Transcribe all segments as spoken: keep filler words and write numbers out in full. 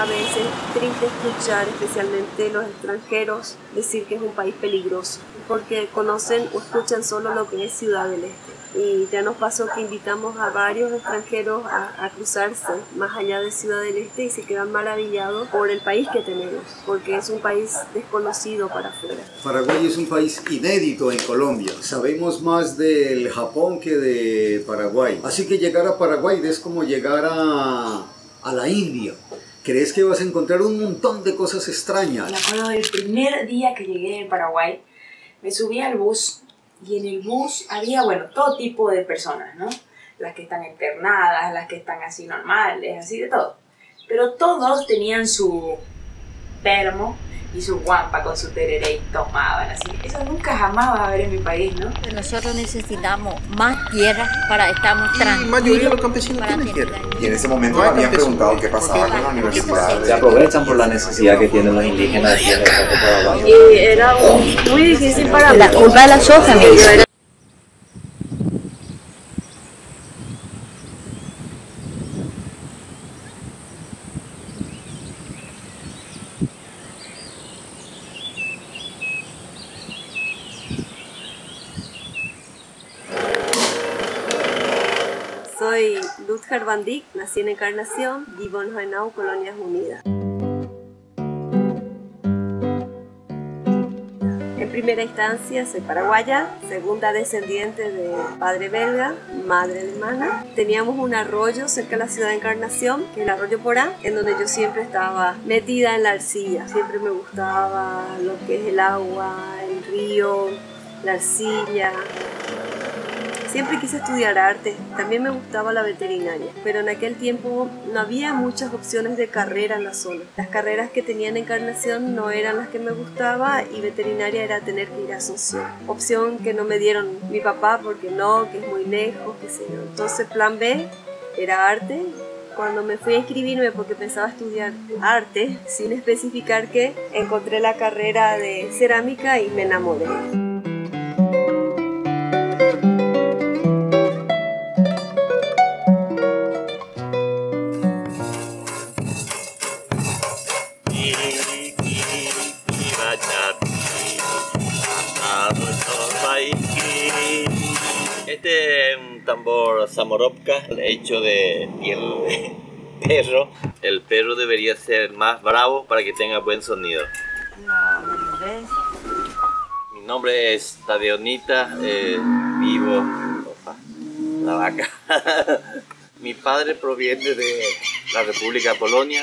a veces triste escuchar, especialmente los extranjeros, decir que es un país peligroso, porque conocen o escuchan solo lo que es Ciudad del Este. Y ya nos pasó que invitamos a varios extranjeros a, a cruzarse más allá de Ciudad del Este y se quedan maravillados por el país que tenemos, porque es un país desconocido para afuera. Paraguay es un país inédito en Colombia. Sabemos más del Japón que de Paraguay. Así que llegar a Paraguay es como llegar a, a la India. Crees que vas a encontrar un montón de cosas extrañas. Me acuerdo del primer día que llegué en Paraguay, me subí al bus y en el bus había, bueno, todo tipo de personas, ¿no? Las que están internadas, las que están así normales, así de todo. Pero todos tenían su termo y su guampa con su tereré y tomaban así. Eso nunca jamás va a haber en mi país, ¿no? Nosotros necesitamos más tierra para estar tranquilos. La mayoría de los campesinos tienen tierra. Y en ese momento no me habían preguntado qué pasaba con la universidad. Se aprovechan por la necesidad que tienen los indígenas de tierra para abajo. Y era muy difícil para la culpa de la soja, mi hijo. Soy Luz Gerbandic, nací en Encarnación, vivo en Hainau, Colonias Unidas. En primera instancia soy paraguaya, segunda descendiente de padre belga, madre alemana. Teníamos un arroyo cerca de la ciudad de Encarnación, que es el arroyo Porán, en donde yo siempre estaba metida en la arcilla. Siempre me gustaba lo que es el agua, el río, la arcilla. Siempre quise estudiar arte, también me gustaba la veterinaria, pero en aquel tiempo no había muchas opciones de carrera en la zona. Las carreras que tenía en Encarnación no eran las que me gustaba y veterinaria era tener que ir a Asunción. Opción que no me dieron mi papá porque no, que es muy lejos, qué sé yo. Entonces plan B era arte. Cuando me fui a inscribirme porque pensaba estudiar arte, sin especificar que encontré la carrera de cerámica y me enamoré. Este es un tambor zamorovka hecho de piel de perro. El perro debería ser más bravo para que tenga buen sonido. Mi nombre es Tadeonita, eh, vivo. Opa, la vaca. Mi padre proviene de la República de Polonia.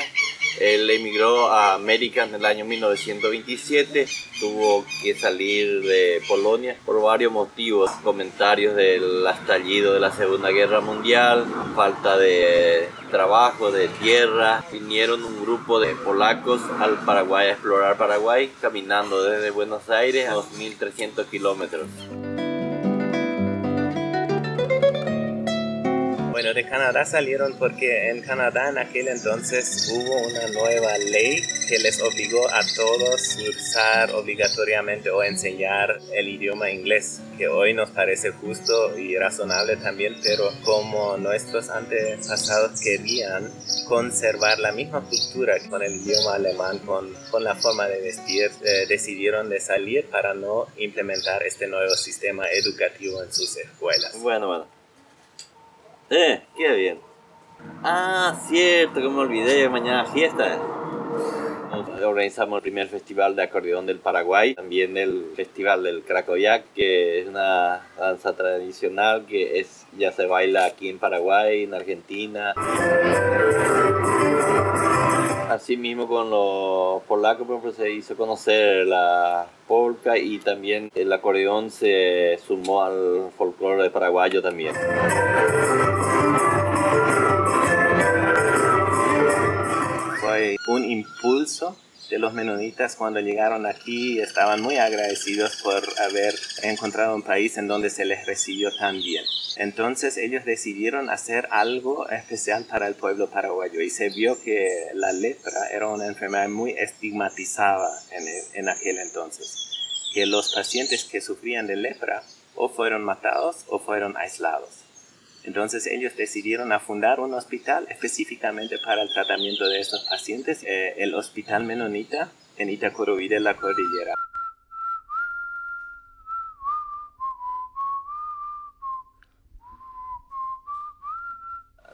Él emigró a América en el año mil novecientos veintisiete, tuvo que salir de Polonia por varios motivos, comentarios del estallido de la Segunda Guerra Mundial, falta de trabajo, de tierra. Vinieron un grupo de polacos al Paraguay a explorar Paraguay, caminando desde Buenos Aires a dos mil trescientos kilómetros. Bueno, de Canadá salieron porque en Canadá en aquel entonces hubo una nueva ley que les obligó a todos a usar obligatoriamente o enseñar el idioma inglés, que hoy nos parece justo y razonable también, pero como nuestros antepasados querían conservar la misma cultura con el idioma alemán, con, con la forma de vestir, eh, decidieron de salir para no implementar este nuevo sistema educativo en sus escuelas. Bueno, bueno. Eh, qué bien. Ah, cierto, que me olvidé, mañana fiesta. Organizamos el primer festival de acordeón del Paraguay, también el festival del Krakowiak, que es una danza tradicional que es, ya se baila aquí en Paraguay, en Argentina. Asimismo con los polacos, por ejemplo, se hizo conocer la polka y también el acordeón se sumó al folclore paraguayo también. Un impulso de los menonitas cuando llegaron aquí, estaban muy agradecidos por haber encontrado un país en donde se les recibió tan bien. Entonces ellos decidieron hacer algo especial para el pueblo paraguayo y se vio que la lepra era una enfermedad muy estigmatizada en, el, en aquel entonces, que los pacientes que sufrían de lepra o fueron matados o fueron aislados. Entonces ellos decidieron a fundar un hospital específicamente para el tratamiento de estos pacientes, eh, el Hospital Menonita en Itacurubí de la Cordillera.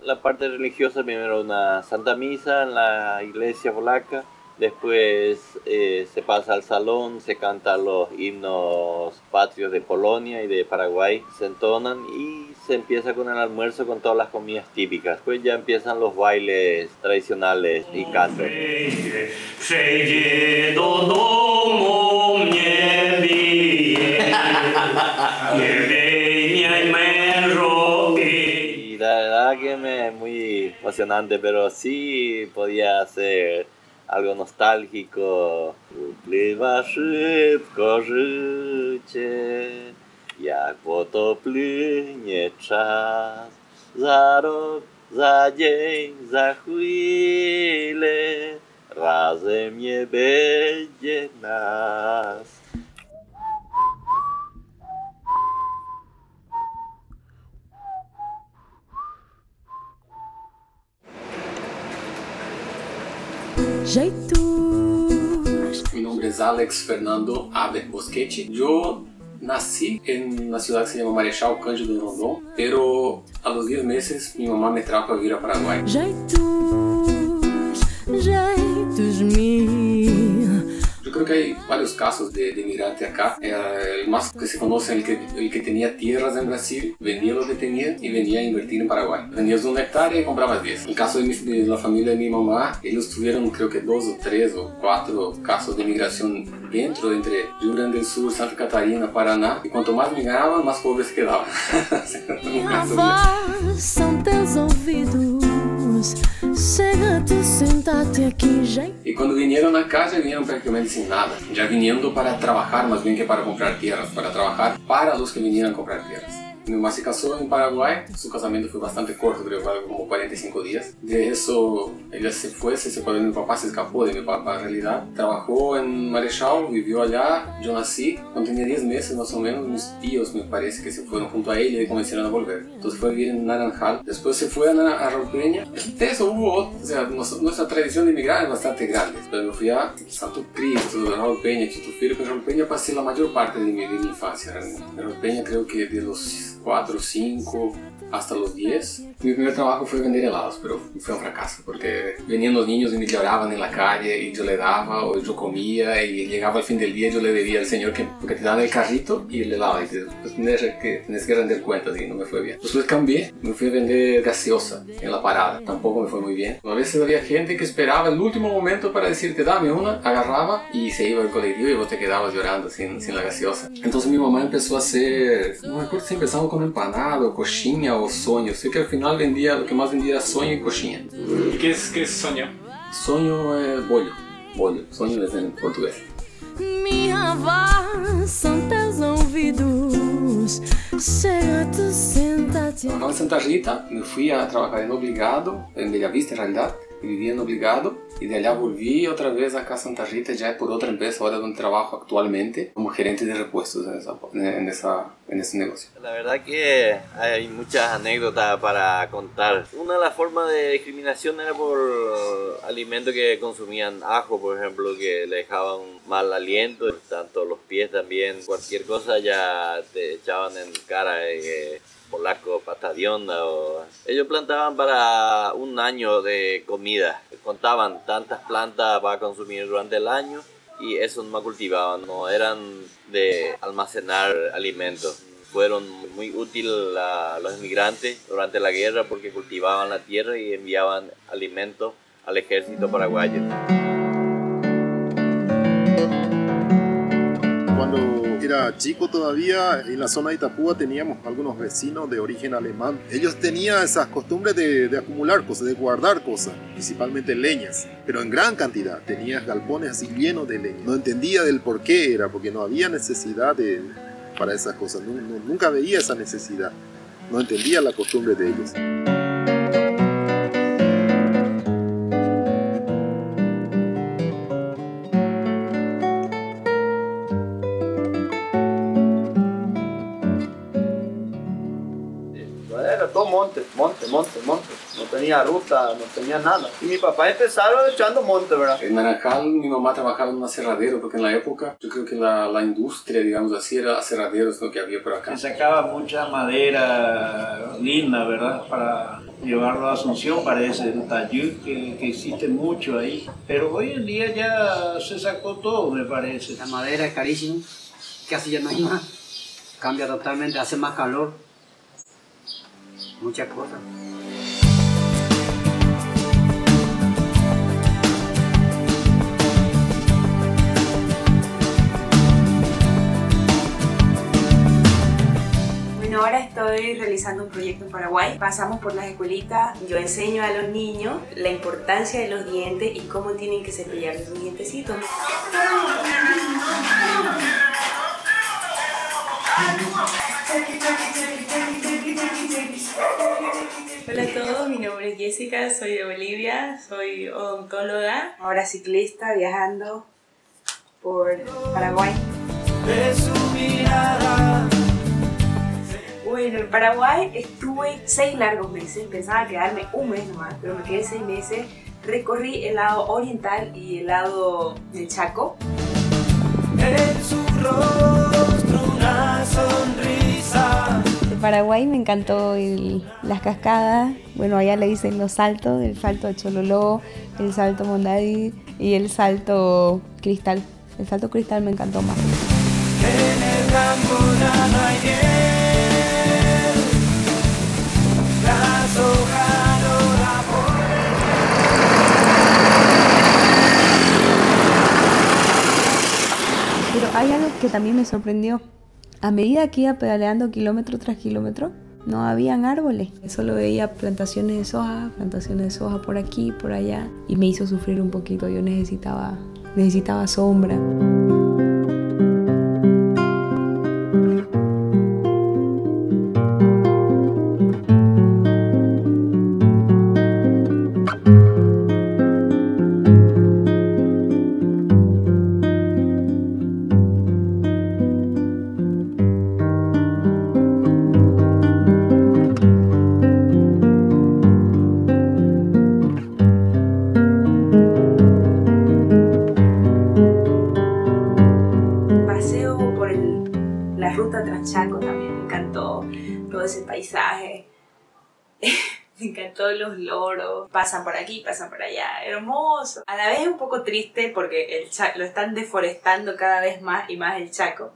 La parte religiosa, primero una santa misa en la iglesia polaca, después eh, se pasa al salón, se cantan los himnos patrios de Polonia y de Paraguay, se entonan y se empieza con el almuerzo con todas las comidas típicas. Pues ya empiezan los bailes tradicionales y cantos. Que me es muy emocionante, pero sí podía hacer algo nostálgico. Mi nombre es Alex Fernando Abel Bosquete. Yo nací en una ciudad que se llama Marechal Cândido de Rondon, pero a los diez meses mi mamá me trajo a vivir a Paraguay. Yo creo que hay varios casos de, de migrante acá. El más que se conoce, el que, el que tenía tierras en Brasil, vendía lo que tenía y venía a invertir en Paraguay. Vendías una hectárea y comprabas diez. En el caso de, mi, de la familia de mi mamá, ellos tuvieron creo que dos o tres o cuatro casos de migración dentro, entre Rio Grande del Sur, Santa Catarina, Paraná. Y cuanto más migraban, más pobres quedaban. Y cuando vinieron acá ya vinieron prácticamente sin nada, ya viniendo para trabajar más bien que para comprar tierras, para trabajar para los que vinieron a comprar tierras. Mi mamá se casó en Paraguay, su casamiento fue bastante corto, creo que como cuarenta y cinco días. De eso ella se fue, se separó de mi papá, se escapó de mi papá en realidad. Trabajó en Marechal, vivió allá, yo nací. Cuando tenía diez meses más o menos, mis tíos me parece que se fueron junto a ella y comenzaron a volver. Entonces fue a vivir en Naranjal, después se fue a, a Raúl Peña. De eso hubo, o sea, nuestra, nuestra tradición de emigrar es bastante grande. Pero fui a Santo Cristo, Raúl Peña, Tito Firpo, en Raúl Peña pasé la mayor parte de mi, de mi infancia realmente. En Raúl Peña creo que de los cuatro, cinco, hasta los diez. Mi primer trabajo fue vender helados, pero fue un fracaso porque venían los niños y me lloraban en la calle y yo le daba o yo comía y llegaba al fin del día y yo le debía al señor que porque te daban el carrito y el helado y te, pues, tenés, que, tenés que rendir cuentas y no me fue bien. Después cambié, me fui a vender gaseosa en la parada, tampoco me fue muy bien. A veces había gente que esperaba el último momento para decirte dame una, agarraba y se iba al colectivo y vos te quedabas llorando sin, sin la gaseosa. Entonces mi mamá empezó a hacer, no me acuerdo si empezaba con empanado, coxinha o sonho. Sei que al final vendia, o que mais vendia era sonho e coxinha. E que é que sonho? Sonho é bolho. Bolho. Sonho é em português. Minha voz são teus ouvidos. Chega-te, senta-te. Acá em Santa Rita, me fui a trabalhar em Obligado, em Bela Vista, em realidade. Vivía en Obligado y de allá volví otra vez acá a Santa Rita, ya por otra empresa ahora donde trabajo actualmente como gerente de repuestos en, esa, en, esa, en ese negocio. La verdad que hay muchas anécdotas para contar. Una de las formas de discriminación era por alimentos que consumían, ajo por ejemplo, que le dejaban mal aliento, tanto los pies también, cualquier cosa ya te echaban en cara de que polaco, pata de onda, o... Ellos plantaban para un año de comida, contaban tantas plantas para consumir durante el año y eso no cultivaban, no eran de almacenar alimentos. Fueron muy útiles a los inmigrantes durante la guerra porque cultivaban la tierra y enviaban alimentos al ejército paraguayo. Era chico todavía, en la zona de Itapúa teníamos algunos vecinos de origen alemán. Ellos tenían esas costumbres de, de acumular cosas, de guardar cosas, principalmente leñas, pero en gran cantidad. Tenías galpones así llenos de leña. No entendía del por qué era, porque no había necesidad de, para esas cosas. No, no, nunca veía esa necesidad. No entendía la costumbre de ellos. No tenía ruta, no tenía nada. Y mi papá empezaba echando monte, ¿verdad? En Naranjal mi mamá trabajaba en un aserradero, porque en la época yo creo que la, la industria, digamos así, era aserraderos lo que había por acá. Se sacaba mucha madera linda, ¿verdad? Para llevarlo a Asunción, parece, el taller que, que existe mucho ahí. Pero hoy en día ya se sacó todo, me parece. La madera es carísima, casi ya no hay más. Cambia totalmente, hace más calor, muchas cosas. Ahora estoy realizando un proyecto en Paraguay. Pasamos por las escuelitas, yo enseño a los niños la importancia de los dientes y cómo tienen que cepillar sus dientecitos. Hola a todos, mi nombre es Jessica, soy de Bolivia, soy odontóloga. Ahora ciclista, viajando por Paraguay. Bueno, en Paraguay estuve seis largos meses, pensaba quedarme un mes nomás, pero me quedé seis meses, recorrí el lado oriental y el lado de Chaco. En su rostro una sonrisa. De Paraguay me encantó el, las cascadas, bueno allá le dicen los saltos, el salto de Chololó, el salto Mondadí y el salto Cristal, el salto Cristal me encantó más. En el campo nada hay bien. Pero hay algo que también me sorprendió. A medida que iba pedaleando kilómetro tras kilómetro, no habían árboles. Solo veía plantaciones de soja, plantaciones de soja por aquí, por allá. Y me hizo sufrir un poquito, yo necesitaba, necesitaba sombra. Todos los loros, pasan por aquí, pasan por allá, hermoso. A la vez es un poco triste porque el Chaco, lo están deforestando cada vez más y más el Chaco.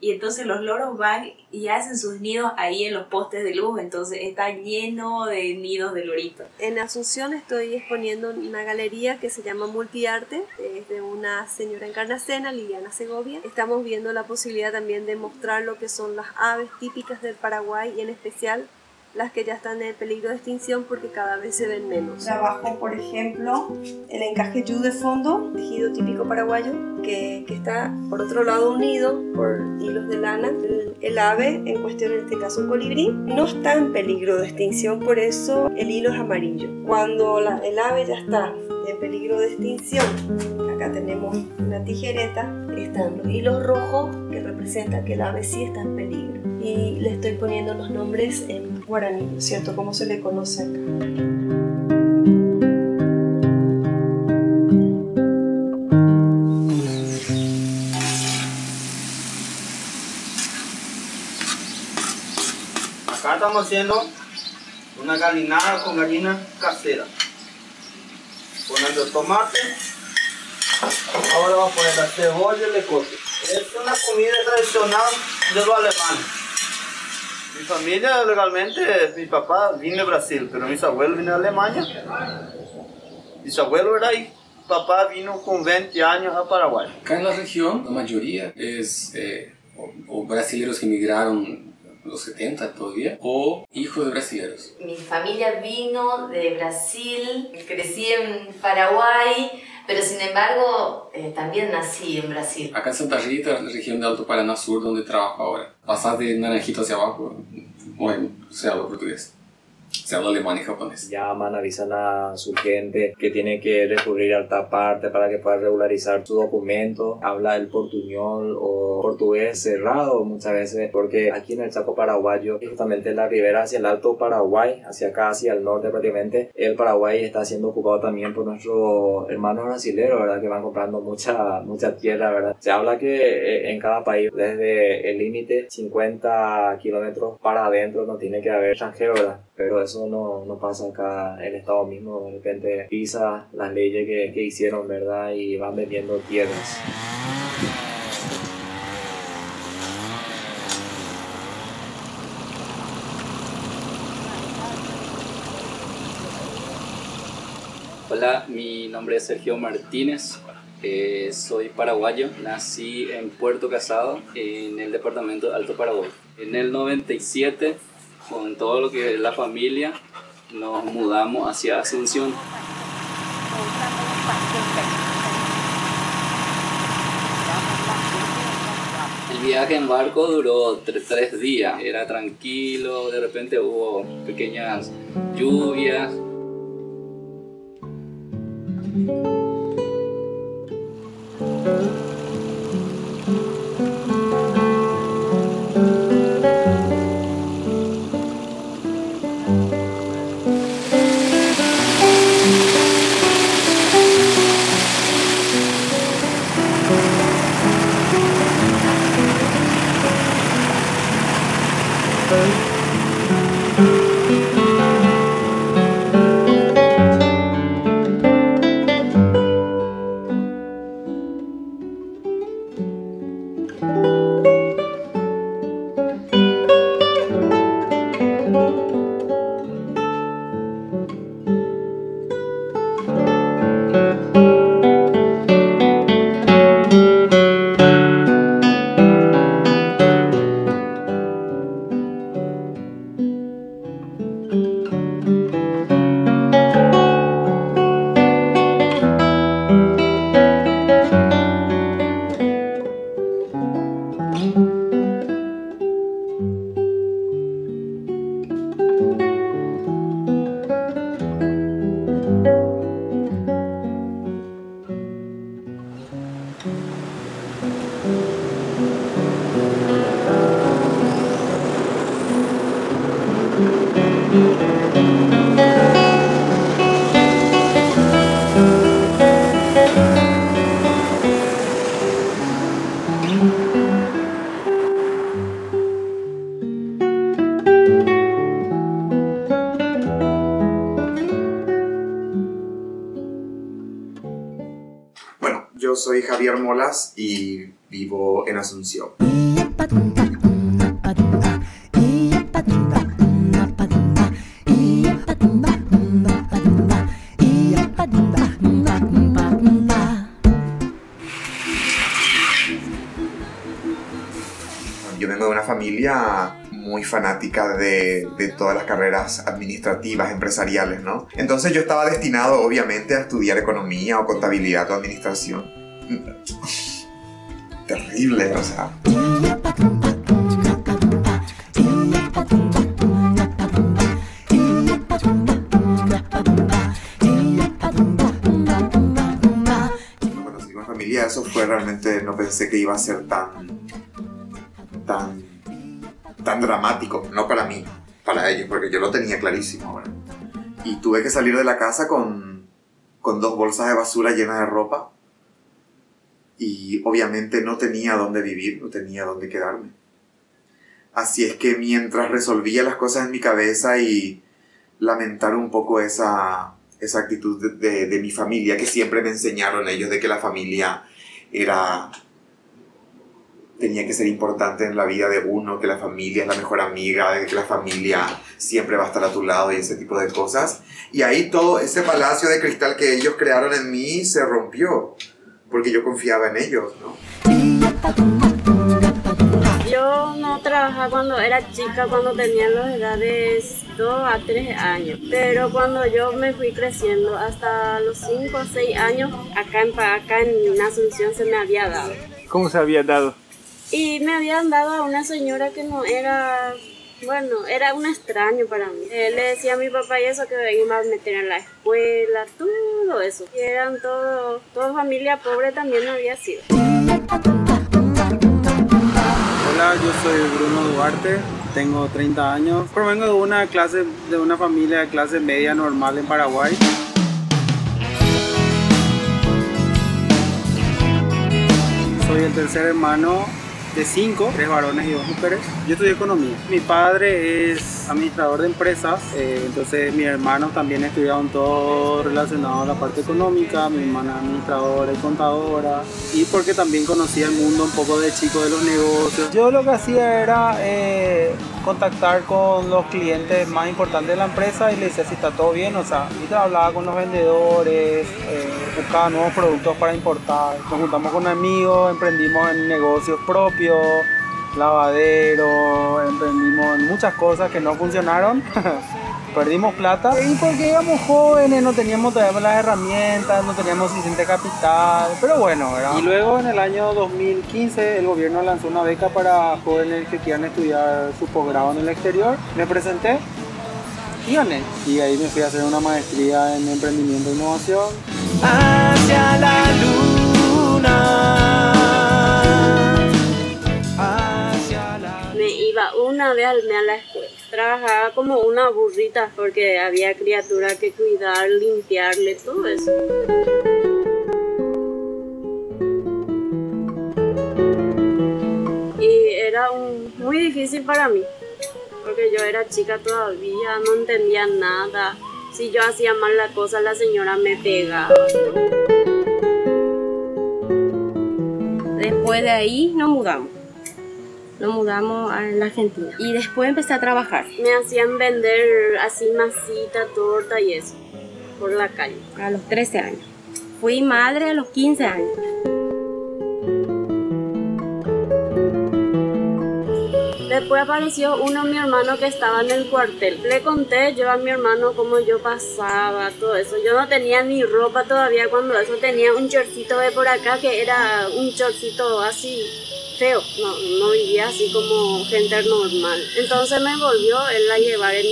Y entonces los loros van y hacen sus nidos ahí en los postes de luz, entonces está lleno de nidos de loritos. En Asunción estoy exponiendo una galería que se llama Multiarte, es de una señora encarnacena, Liliana Segovia. Estamos viendo la posibilidad también de mostrar lo que son las aves típicas del Paraguay y en especial las que ya están en peligro de extinción porque cada vez se ven menos. Trabajo, por ejemplo, el encajeyú de fondo, tejido típico paraguayo, que, que está por otro lado unido por hilos de lana. El, el ave, en cuestión en este caso un colibrí, no está en peligro de extinción, por eso el hilo es amarillo. Cuando la, el ave ya está en peligro de extinción, acá tenemos una tijereta, están los hilos rojos que representan que el ave sí está en peligro. Y le estoy poniendo los nombres en guaraní, ¿no es cierto? Como se le conoce acá. Acá estamos haciendo una gallinada con gallina casera. Poniendo el tomate. Ahora vamos a poner la cebolla y le corto. Es una comida tradicional de los alemanes. Mi familia legalmente, mi papá vino de Brasil, pero mis abuelos vinieron de Alemania. Mis abuelos eran ahí. Papá vino con veinte años a Paraguay. Acá en la región, la mayoría es eh, o, o brasileños que emigraron los setenta todavía, o hijos de brasileños. Mi familia vino de Brasil, crecí en Paraguay, pero sin embargo eh, también nací en Brasil. Acá en Santa Rita, la región de Alto Paraná Sur, donde trabajo ahora. Pasás de Naranjito hacia abajo, bueno, o sea, lo portugués. Se habla alemán y japonés. Llaman, avisan a su gente que tiene que recurrir a alta parte para que pueda regularizar su documento. Habla el portuñol o portugués cerrado muchas veces, porque aquí en el Chaco paraguayo, justamente en la ribera hacia el Alto Paraguay, hacia acá, hacia el norte prácticamente, el Paraguay está siendo ocupado también por nuestros hermanos brasileños, ¿verdad? Que van comprando mucha, mucha tierra, ¿verdad? Se habla que en cada país, desde el límite, cincuenta kilómetros para adentro, no tiene que haber extranjero, ¿verdad? Pero eso No, no pasa acá. El Estado mismo de repente pisa las leyes que, que hicieron, ¿verdad? Y van vendiendo tierras. Hola, mi nombre es Sergio Martínez. Eh, soy paraguayo, nací en Puerto Casado, en el departamento de Alto Paraguay. En el noventa y siete, con todo lo que es la familia, nos mudamos hacia Asunción. El viaje en barco duró tre tres días, era tranquilo, de repente hubo pequeñas lluvias. Soy Javier Molas y vivo en Asunción. Yo vengo de una familia muy fanática de, de todas las carreras administrativas, empresariales, ¿no? Entonces yo estaba destinado, obviamente, a estudiar economía o contabilidad o administración. Terrible, o sea. Cuando seguí con familia, eso fue realmente, no pensé que iba a ser tan, tan, tan dramático, no para mí, para ellos, porque yo lo tenía clarísimo, ¿verdad? Y tuve que salir de la casa con, con dos bolsas de basura llenas de ropa. Y obviamente no tenía dónde vivir, no tenía dónde quedarme. Así es que mientras resolvía las cosas en mi cabeza y lamentar un poco esa, esa actitud de, de, de mi familia, que siempre me enseñaron ellos de que la familia era, tenía que ser importante en la vida de uno, que la familia es la mejor amiga, que la familia siempre va a estar a tu lado y ese tipo de cosas. Y ahí todo ese palacio de cristal que ellos crearon en mí se rompió. Porque yo confiaba en ellos, ¿no? Yo no trabajaba cuando era chica, cuando tenía las edades dos a tres años. Pero cuando yo me fui creciendo hasta los cinco o seis años, acá en, acá en Asunción se me había dado. ¿Cómo se había dado? Y me habían dado a una señora que no era Bueno, era un extraño para mí. Eh, le decía a mi papá y eso que me iba a meter en la escuela, todo eso. Y eran todo, toda familia pobre también había sido. Hola, yo soy Bruno Duarte, tengo treinta años. Provengo de una clase, de una familia de clase media normal en Paraguay. Soy el tercer hermano de cinco, tres varones y dos mujeres. Yo estudié economía. Mi padre es administrador de empresas, eh, entonces mis hermanos también estudiaron todo relacionado a la parte económica, mi hermana es administradora y contadora, y porque también conocía el mundo un poco de chico de los negocios. Yo lo que hacía era eh, contactar con los clientes más importantes de la empresa y les decía si está todo bien, o sea, y hablaba con los vendedores, eh, buscaba nuevos productos para importar, nos juntamos con amigos, emprendimos en negocios propios, lavadero, emprendimos muchas cosas que no funcionaron, perdimos plata y porque éramos jóvenes no teníamos todavía las herramientas, no teníamos suficiente capital, pero bueno, ¿verdad? Y luego en el año dos mil quince el gobierno lanzó una beca para jóvenes que quieran estudiar su posgrado en el exterior, me presenté y gané. Y ahí me fui a hacer una maestría en emprendimiento e innovación. Hacia la luna. Una vez al mes a la escuela. Trabajaba como una burrita porque había criaturas que cuidar, limpiarle, todo eso. Y era un, muy difícil para mí, porque yo era chica todavía, no entendía nada. Si yo hacía mal la cosa, la señora me pegaba. Después de ahí nos mudamos. Nos mudamos a la Argentina y después empecé a trabajar. Me hacían vender así masita, torta y eso, por la calle. A los trece años. Fui madre a los quince años. Después apareció uno de mi hermano que estaba en el cuartel. Le conté yo a mi hermano cómo yo pasaba, todo eso. Yo no tenía ni ropa todavía cuando eso. Tenía un chorcito de por acá que era un chorcito así feo, no, no vivía así como gente normal. Entonces me volvió él a llevar en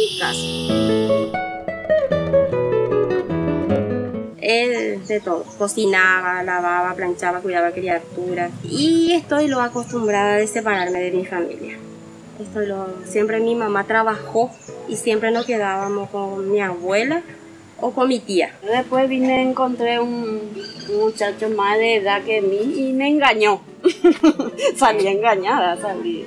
mi casa. Él de todo, cocinaba, lavaba, planchaba, cuidaba criaturas. Y estoy lo acostumbrada de separarme de mi familia. Estoy lo, siempre mi mamá trabajó y siempre nos quedábamos con mi abuela o con mi tía. Después vine y encontré un, un muchacho más de edad que mí y me engañó. Salí engañada, salí,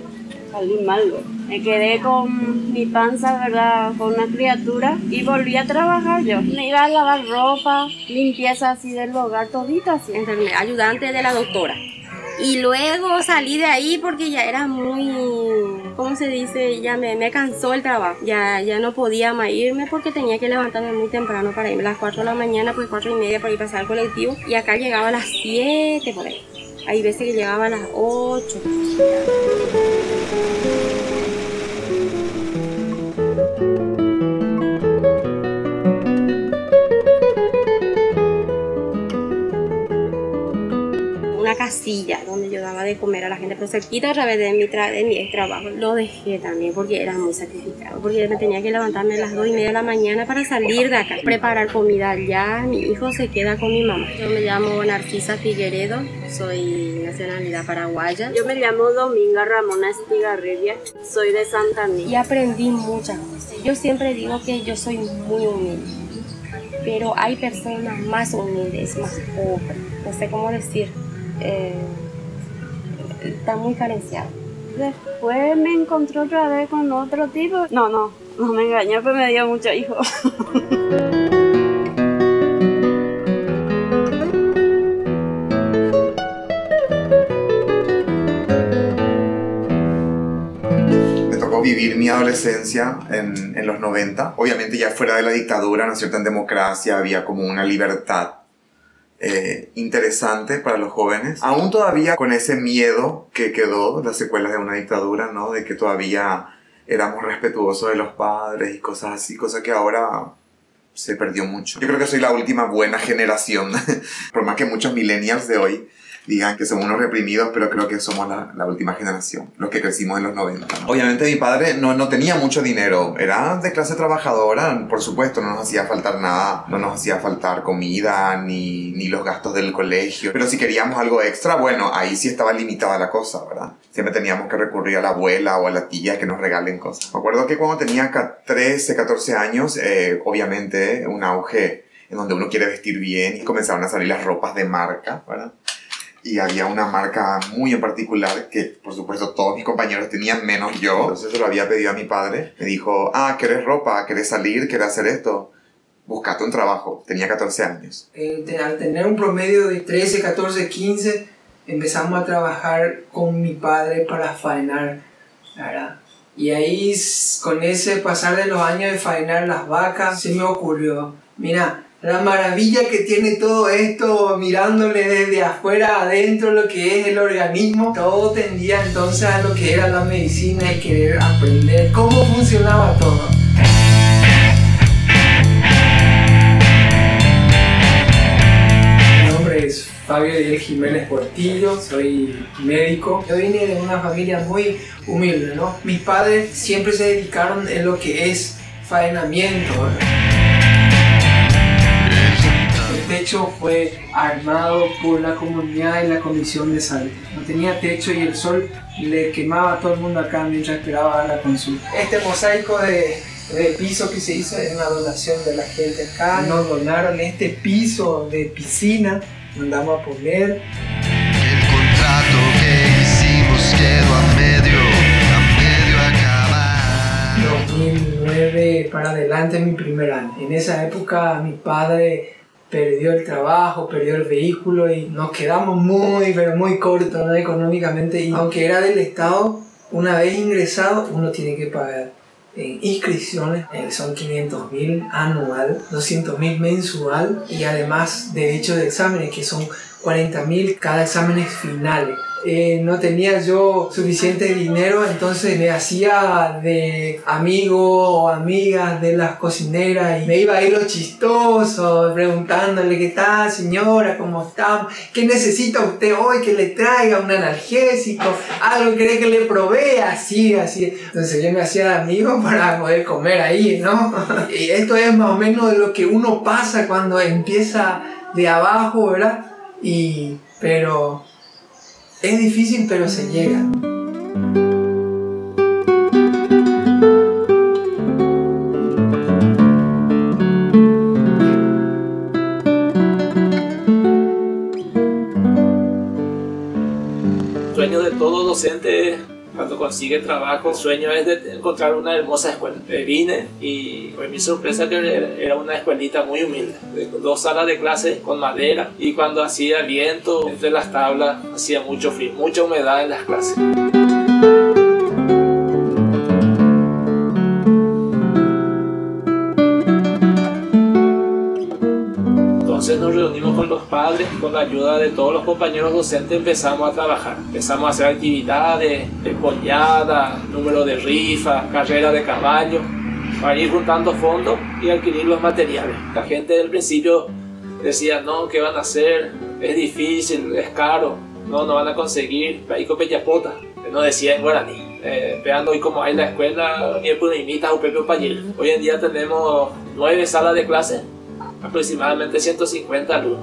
salí mal. Me quedé con mi panza, ¿verdad? Con una criatura y volví a trabajar yo. Me iba a lavar ropa, limpieza así del hogar, todita así. Enfermera, ayudante de la doctora. Y luego salí de ahí porque ya era muy, ¿cómo se dice? Ya me, me cansó el trabajo. Ya, ya no podía más irme porque tenía que levantarme muy temprano para irme a las cuatro de la mañana, pues cuatro y media para ir a pasar al colectivo. Y acá llegaba a las siete por ahí. Hay veces que llegaba a las ocho. Una casilla donde yo daba de comer a la gente, pero cerquita a través de mi, tra de mi trabajo. Lo dejé también porque era muy sacrificado, porque me tenía que levantarme a las dos y media de la mañana para salir de acá, preparar comida allá. Mi hijo se queda con mi mamá. Yo me llamo Narcisa Figueredo, soy nacionalidad paraguaya. Yo me llamo Dominga Ramona Estigarribia, soy de Santa Rita. Y aprendí muchas cosas. Yo siempre digo que yo soy muy humilde, pero hay personas más humildes, más pobres, no sé cómo decir. Eh, está muy carenciado. Después me encontré otra vez con otro tipo. No, no, no me engañó, pero me dio muchos hijos. Vivir mi adolescencia en, en los noventa, obviamente ya fuera de la dictadura, ¿no es cierto? En democracia había como una libertad eh, interesante para los jóvenes, aún todavía con ese miedo que quedó, las secuelas de una dictadura, ¿no? De que todavía éramos respetuosos de los padres y cosas así, cosa que ahora se perdió mucho. Yo creo que soy la última buena generación, por más que muchos millennials de hoy digan que somos unos reprimidos, pero creo que somos la, la última generación, los que crecimos en los noventa, ¿no? Obviamente mi padre no, no tenía mucho dinero, era de clase trabajadora, por supuesto, no nos hacía faltar nada, no nos hacía faltar comida, ni, ni los gastos del colegio, pero si queríamos algo extra, bueno, ahí sí estaba limitada la cosa, ¿verdad? Siempre teníamos que recurrir a la abuela o a la tía que nos regalen cosas. Me acuerdo que cuando tenía trece, catorce años, eh, obviamente un auge en donde uno quiere vestir bien y comenzaron a salir las ropas de marca, ¿verdad? Y había una marca muy en particular que, por supuesto, todos mis compañeros tenían menos yo. Entonces se lo había pedido a mi padre. Me dijo, ah, ¿querés ropa? ¿Querés salir? ¿Querés hacer esto? Buscate un trabajo. Tenía catorce años. Eh, te, al tener un promedio de trece, catorce, quince, empezamos a trabajar con mi padre para faenar, ¿verdad? Y ahí, con ese pasar de los años de faenar las vacas, se me ocurrió, mira, la maravilla que tiene todo esto, mirándole desde afuera adentro lo que es el organismo, todo tendía entonces a lo que era la medicina y querer aprender cómo funcionaba todo. Mi nombre es Fabio Díaz Jiménez Portillo, soy médico. Yo vine de una familia muy humilde, ¿no? Mis padres siempre se dedicaron en lo que es faenamiento, ¿no? Techo fue armado por la comunidad y la comisión de salud. No tenía techo y el sol le quemaba a todo el mundo acá mientras esperaba a la consulta. Este mosaico de, de piso que se hizo es una donación de la gente acá. Nos donaron este piso de piscina, mandamos a poner. El contrato que hicimos quedó a medio, a medio acabar. dos mil nueve para adelante, mi primer año. En esa época mi padre perdió el trabajo, perdió el vehículo y nos quedamos muy, pero muy cortos, ¿no? Económicamente. Y aunque era del Estado, una vez ingresado, uno tiene que pagar en inscripciones, eh, son quinientos mil anual, doscientos mil mensual y además derechos de exámenes, que son cuarenta mil cada exámenes finales. Eh, no tenía yo suficiente dinero, entonces me hacía de amigo o amigas de las cocineras y me iba a ir lo chistoso preguntándole qué tal señora, cómo está, qué necesita usted hoy, que le traiga un analgésico, algo cree que le provea, así, así. Entonces yo me hacía de amigo para poder comer ahí, ¿no? Y esto es más o menos de lo que uno pasa cuando empieza de abajo, ¿verdad? Y, pero... es difícil, pero se llega. El sueño de todo docente cuando consigue trabajo, el sueño es de encontrar una hermosa escuela. Vine y fue mi sorpresa que era una escuelita muy humilde, dos salas de clase con madera, y cuando hacía viento entre las tablas hacía mucho frío, mucha humedad en las clases. Entonces nos reunimos con los padres, con la ayuda de todos los compañeros docentes empezamos a trabajar. Empezamos a hacer actividades de pollada, número de rifas, carrera de caballo, para ir juntando fondos y adquirir los materiales. La gente del principio decía, no, ¿qué van a hacer? Es difícil, es caro, no, no van a conseguir. Paico Pellapota, nos decía en guaraní, eh, veando hoy como hay la escuela, hoy en día tenemos nueve salas de clases, aproximadamente ciento cincuenta alumnos.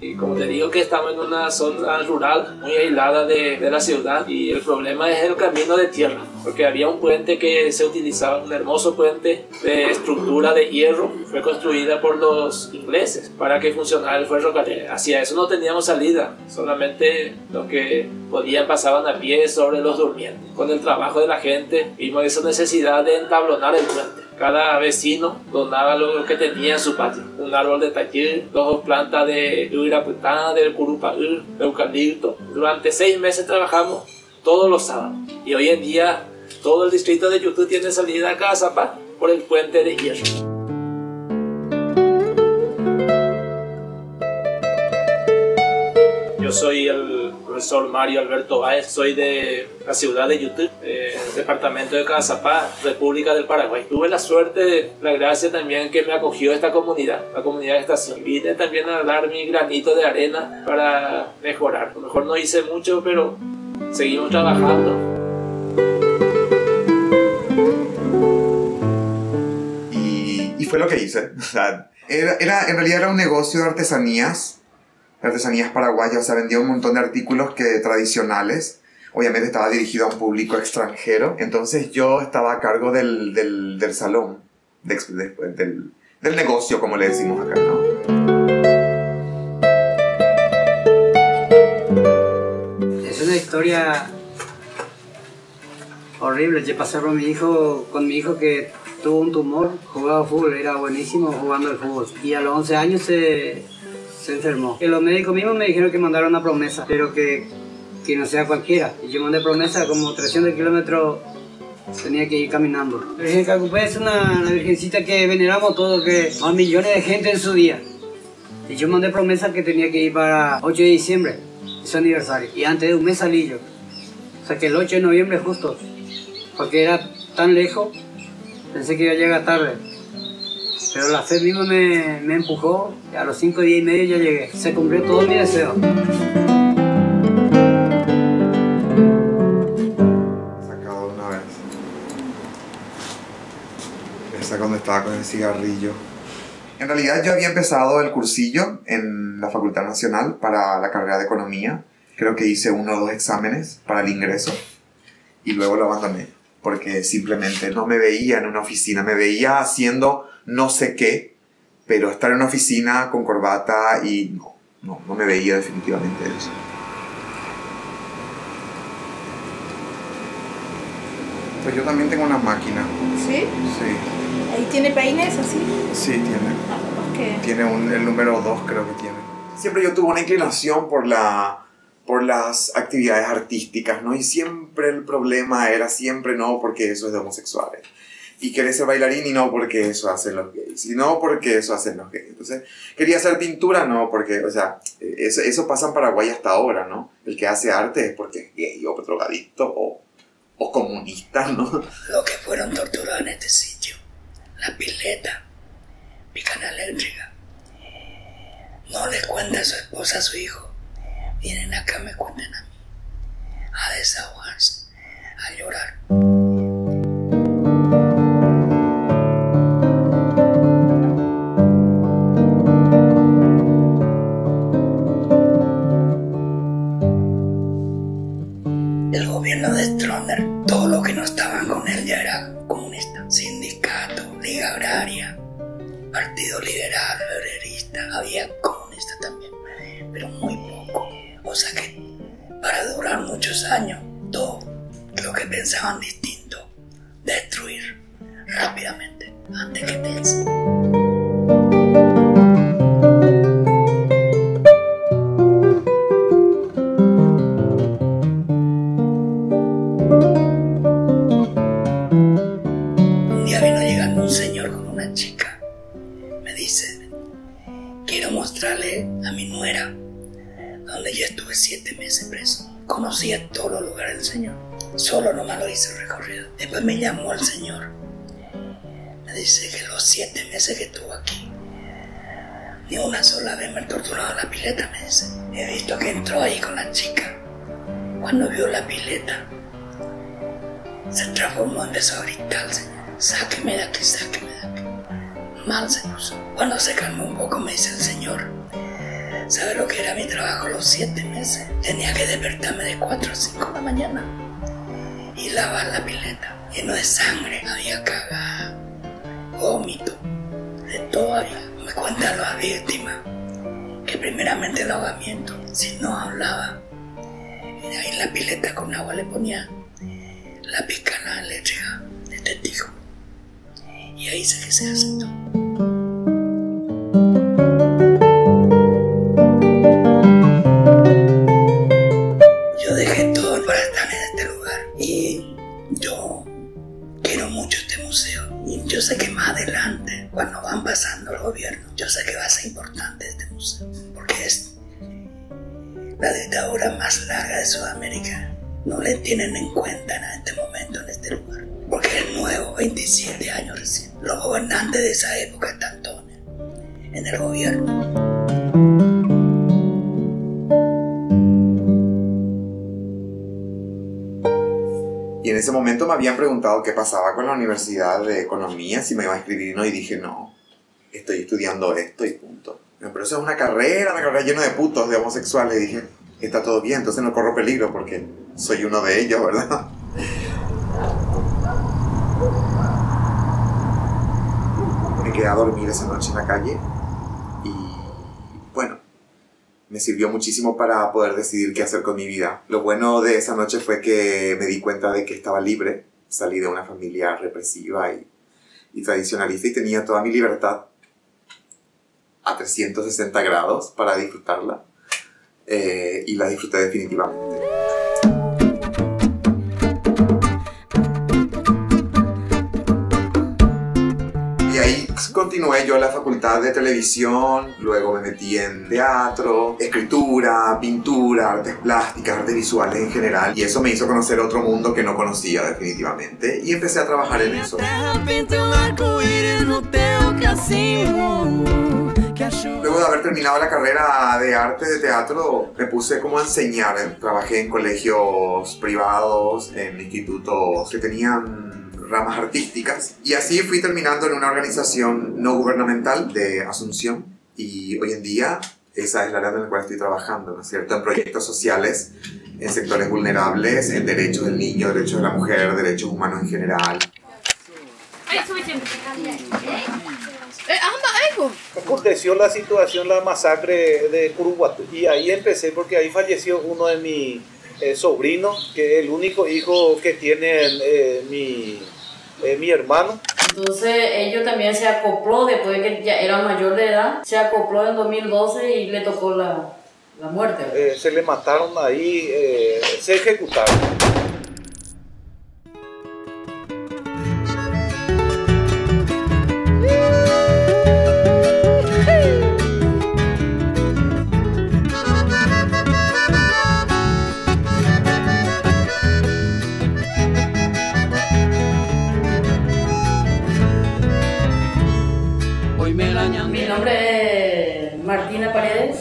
Y como te digo que estamos en una zona rural muy aislada de, de la ciudad y el problema es el camino de tierra, porque había un puente que se utilizaba, un hermoso puente de estructura de hierro, fue construida por los ingleses para que funcionara el ferrocarril. Hacia eso no teníamos salida, solamente los que podían pasaban a pie sobre los durmientes. Con el trabajo de la gente vimos esa necesidad de entablonar el puente. Cada vecino donaba lo que tenía en su patio. Un árbol de taquil, dos plantas de uiraputá, del curupaí, de eucalipto. Durante seis meses trabajamos todos los sábados. Y hoy en día todo el distrito de Yutú tiene salida a Caazapá por el puente de hierro. Yo soy el profesor Mario Alberto Báez, soy de la ciudad de YouTube, eh, departamento de Caazapá, República del Paraguay. Tuve la suerte, la gracia también que me acogió esta comunidad, la comunidad de Estación. Vine también a dar mi granito de arena para mejorar. A lo mejor no hice mucho, pero seguimos trabajando. Y, y fue lo que hice. O sea, era, era, en realidad era un negocio de artesanías, artesanías paraguayas. O sea, vendía un montón de artículos que, tradicionales. Obviamente estaba dirigido a un público extranjero. Entonces yo estaba a cargo del, del, del salón, de, de, del, del negocio, como le decimos acá, ¿no? Es una historia horrible. Yo pasé con mi hijo, con mi hijo que tuvo un tumor, jugaba fútbol, era buenísimo jugando al fútbol. Y a los once años se, se enfermó. Y los médicos mismos me dijeron que mandara una promesa, pero que... que no sea cualquiera. Y yo mandé promesa, como trescientos kilómetros tenía que ir caminando. La Virgen Cacupé es una, una virgencita que veneramos todos, que a millones de gente en su día. Y yo mandé promesa que tenía que ir para ocho de diciembre, su aniversario. Y antes de un mes salí yo. O sea que el ocho de noviembre justo, porque era tan lejos, pensé que iba a llegar tarde. Pero la fe misma me, me empujó, y a los cinco días y medio ya llegué. Se cumplió todo mi deseo. Cuando estaba con el cigarrillo. En realidad yo había empezado el cursillo en la Facultad Nacional para la carrera de Economía. Creo que hice uno o dos exámenes para el ingreso y luego lo abandoné porque simplemente no me veía en una oficina. Me veía haciendo no sé qué, pero estar en una oficina con corbata y no, no, no me veía definitivamente eso. Pues yo también tengo una máquina. ¿Sí? Sí. ¿Y tiene peines así? Sí, tiene. ¿Qué? Tiene un, el número dos, creo que tiene. Siempre yo tuve una inclinación por, la, por las actividades artísticas, ¿no? Y siempre el problema era siempre no, porque eso es de homosexuales. Y querés ser bailarín y no, porque eso hacen los gays. Y no, porque eso hacen los gays. Entonces, quería hacer pintura, no, porque, o sea, eso, eso pasa en Paraguay hasta ahora, ¿no? El que hace arte es porque es gay o drogadicto o, o comunista, ¿no? Los que fueron torturados en este sitio. La pileta, picana eléctrica, no le cuenta a su esposa, a su hijo, vienen acá, me cuentan a mí, a desahogarse, a llorar. El gobierno de Stroessner, todos los que no estaban con él ya era comunista, sindicato, Liga Agraria, Partido Liberal, Obrerista, había comunista también, pero muy poco. O sea que para durar muchos años, todos los que pensaban distinto, destruir rápidamente antes que piensen. A mi nuera, donde yo estuve siete meses preso. Conocía todos los lugares del señor, solo nomás lo hice recorrido. Después me llamó el señor, me dice que los siete meses que estuvo aquí, ni una sola vez me he torturado en la pileta, me dice. He visto que entró ahí con la chica, cuando vio la pileta, se transformó, empezó a gritar al señor, sáqueme de aquí, sáqueme de aquí. Mal se puso. Cuando se calmó un poco me dice el señor, ¿sabe lo que era mi trabajo los siete meses? Tenía que despertarme de cuatro a cinco de la mañana y lavar la pileta, lleno de sangre, había cagada, vómito, de todo había. Me cuentan las víctimas que primeramente el ahogamiento, si no hablaba, y de ahí la pileta con agua le ponía la picana eléctrica de testigo y ahí se que se asentó. Yo dejé todo para estar en este lugar y yo quiero mucho este museo y yo sé que más adelante, cuando van pasando el gobierno, yo sé que va a ser importante este museo porque es la dictadura más larga de Sudamérica. No le tienen en cuenta en este momento, en este lugar, porque es nuevo, veintisiete años recién. Los gobernantes de esa época están todos en el gobierno. Y en ese momento me habían preguntado qué pasaba con la universidad de economía, si me iba a inscribir o no, y dije no, estoy estudiando esto y punto. Pero eso es una carrera, una carrera llena de putos, de homosexuales, y dije, está todo bien, entonces no corro peligro porque soy uno de ellos, ¿verdad? Me quedé a dormir esa noche en la calle y bueno, me sirvió muchísimo para poder decidir qué hacer con mi vida. Lo bueno de esa noche fue que me di cuenta de que estaba libre. Salí de una familia represiva y, y tradicionalista y tenía toda mi libertad a trescientos sesenta grados para disfrutarla. Eh, y la disfruté definitivamente. Continué yo en la facultad de televisión, luego me metí en teatro, escritura, pintura, artes plásticas, artes visuales en general. Y eso me hizo conocer otro mundo que no conocía definitivamente y empecé a trabajar en eso. Luego de haber terminado la carrera de arte de teatro, me puse como a enseñar. Trabajé en colegios privados, en institutos que tenían ramas artísticas, y así fui terminando en una organización no gubernamental de Asunción, y hoy en día esa es la área en la cual estoy trabajando, ¿no es cierto? En proyectos sociales, en sectores vulnerables, en derechos del niño, derechos de la mujer, derechos humanos en general. Aconteció la situación, la masacre de Curuguatú, y ahí empecé porque ahí falleció uno de mis eh, sobrinos, que es el único hijo que tiene eh, mi... Eh, mi hermano. Entonces ellos también se acopló, después de que ya era mayor de edad, se acopló en dos mil doce y le tocó la, la muerte. Eh, se le mataron ahí, eh, se ejecutaron.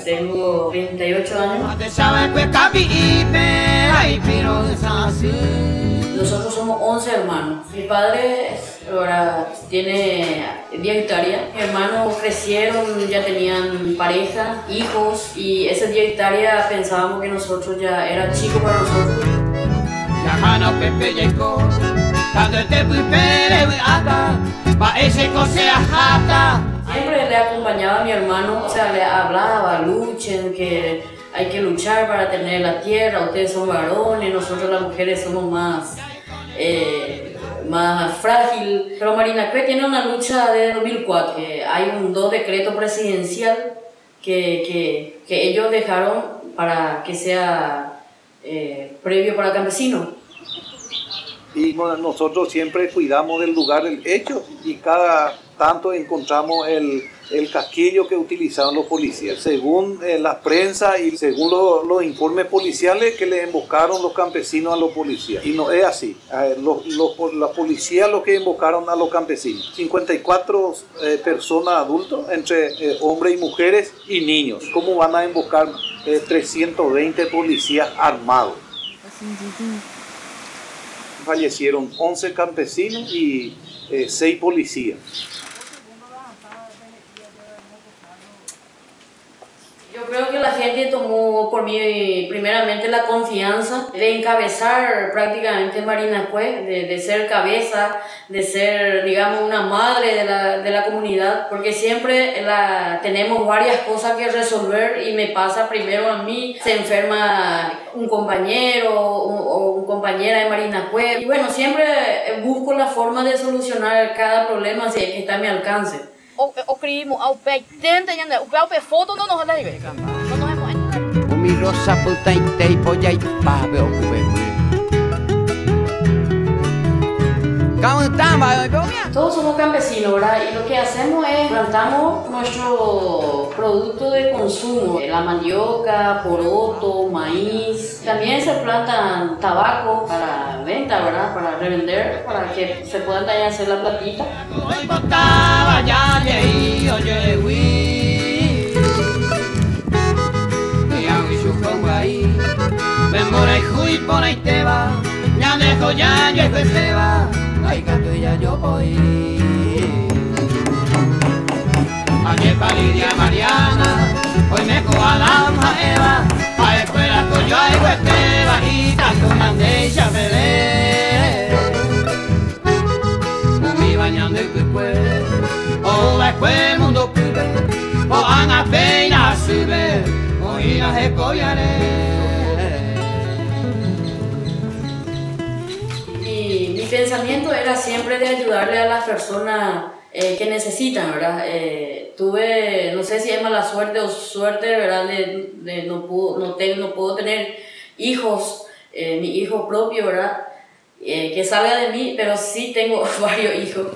Tengo treinta y ocho años. Nosotros somos once hermanos. Mi padre ahora tiene diez hectáreas. Mis hermanos crecieron, ya tenían pareja, hijos, y esas diez hectáreas pensábamos que nosotros ya era chico para nosotros. Siempre le acompañaba a mi hermano, o sea, le hablaba, luchen, que hay que luchar para tener la tierra, ustedes son varones, nosotros las mujeres somos más, eh, más frágil. Pero Marinacué tiene una lucha de dos mil cuatro, que hay un dos decreto presidencial que, que, que ellos dejaron para que sea eh, previo para campesinos. Y nosotros siempre cuidamos del lugar del hecho y cada tanto encontramos el, el casquillo que utilizaban los policías. Según eh, la prensa y según lo, los informes policiales que le emboscaron los campesinos a los policías. Y no es así. Eh, los, los, la policía los que emboscaron a los campesinos. cincuenta y cuatro eh, personas adultos, entre eh, hombres y mujeres y niños. ¿Cómo van a emboscar eh, trescientos veinte policías armados? Fallecieron once campesinos y eh, seis policías. Yo creo que la gente tomó por mí primeramente la confianza de encabezar prácticamente Marinacué, de, de ser cabeza, de ser, digamos, una madre de la, de la comunidad, porque siempre la, tenemos varias cosas que resolver y me pasa primero a mí, se enferma un compañero un, o una compañera de Marinacué, y bueno, siempre busco la forma de solucionar cada problema si está a mi alcance. Todos somos campesinos, ¿verdad? Y lo que hacemos es plantamos nuestro producto de consumo, la mandioca, poroto, maíz. También se plantan tabaco para venta, ¿verdad? Para revender, para que se puedan también hacer la platita. Mi, mi pensamiento era siempre de ayudarle a las personas eh, que necesitan, ¿verdad? Eh, tuve, no sé si es mala suerte o suerte, ¿verdad? De, de no, pudo, no, te, no puedo tener hijos, eh, mi hijo propio, ¿verdad? Eh, que salga de mí, pero sí tengo varios hijos.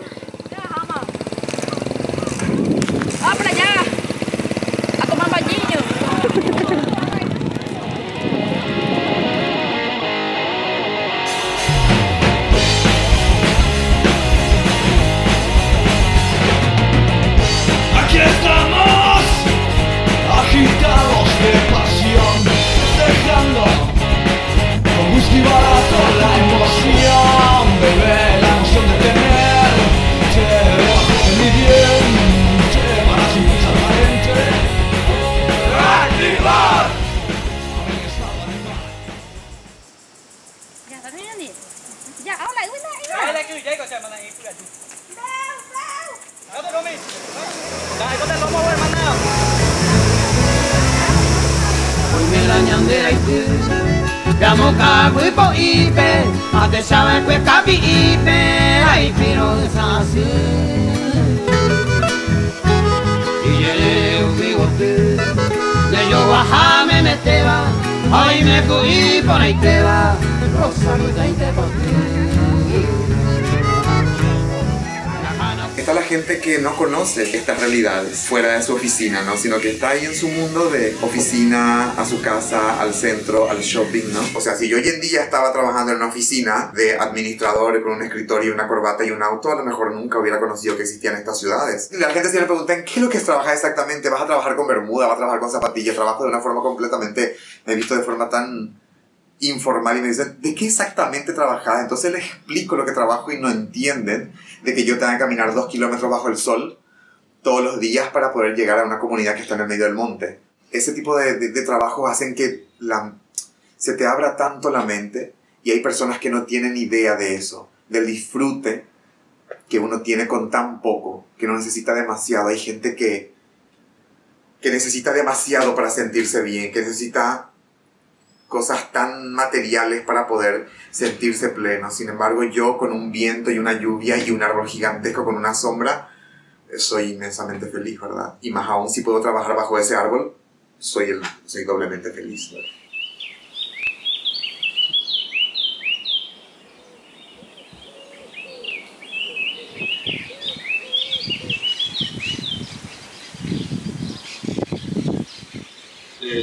Está la gente que no conoce estas realidades fuera de su oficina, ¿no? Sino que está ahí en su mundo de oficina, a su casa, al centro, al shopping, ¿no? O sea, si yo hoy en día estaba trabajando en una oficina de administrador con un escritorio, una corbata y un auto, a lo mejor nunca hubiera conocido que existían estas ciudades. La gente siempre pregunta, ¿qué es lo que es trabajar exactamente? ¿Vas a trabajar con bermuda? ¿Vas a trabajar con zapatillas? Trabajo de una forma completamente... Me he visto de forma tan... informal y me dicen, ¿de qué exactamente trabajaba? Entonces les explico lo que trabajo y no entienden de que yo tenga que caminar dos kilómetros bajo el sol todos los días para poder llegar a una comunidad que está en el medio del monte. Ese tipo de, de, de trabajos hacen que la, se te abra tanto la mente, y hay personas que no tienen idea de eso, del disfrute que uno tiene con tan poco, que no necesita demasiado. Hay gente que, que necesita demasiado para sentirse bien, que necesita... cosas tan materiales para poder sentirse pleno. Sin embargo, yo con un viento y una lluvia y un árbol gigantesco con una sombra, soy inmensamente feliz, ¿verdad? Y más aún, si puedo trabajar bajo ese árbol, soy, el, soy doblemente feliz, ¿verdad?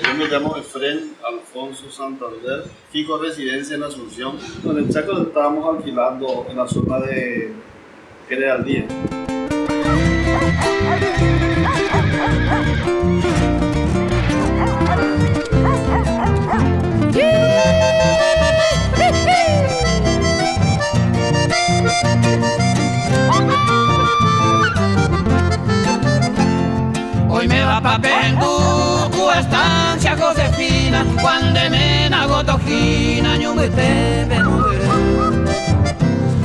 Yo me llamo Efrén Alfonso Santander, fijo residencia en Asunción. Con el Chaco estábamos alquilando en la zona de Queraldía. Hoy me va pa' Penducu, estancia Josefina, Juan de Mena, Gotojina, Ñumbete, Benúbere.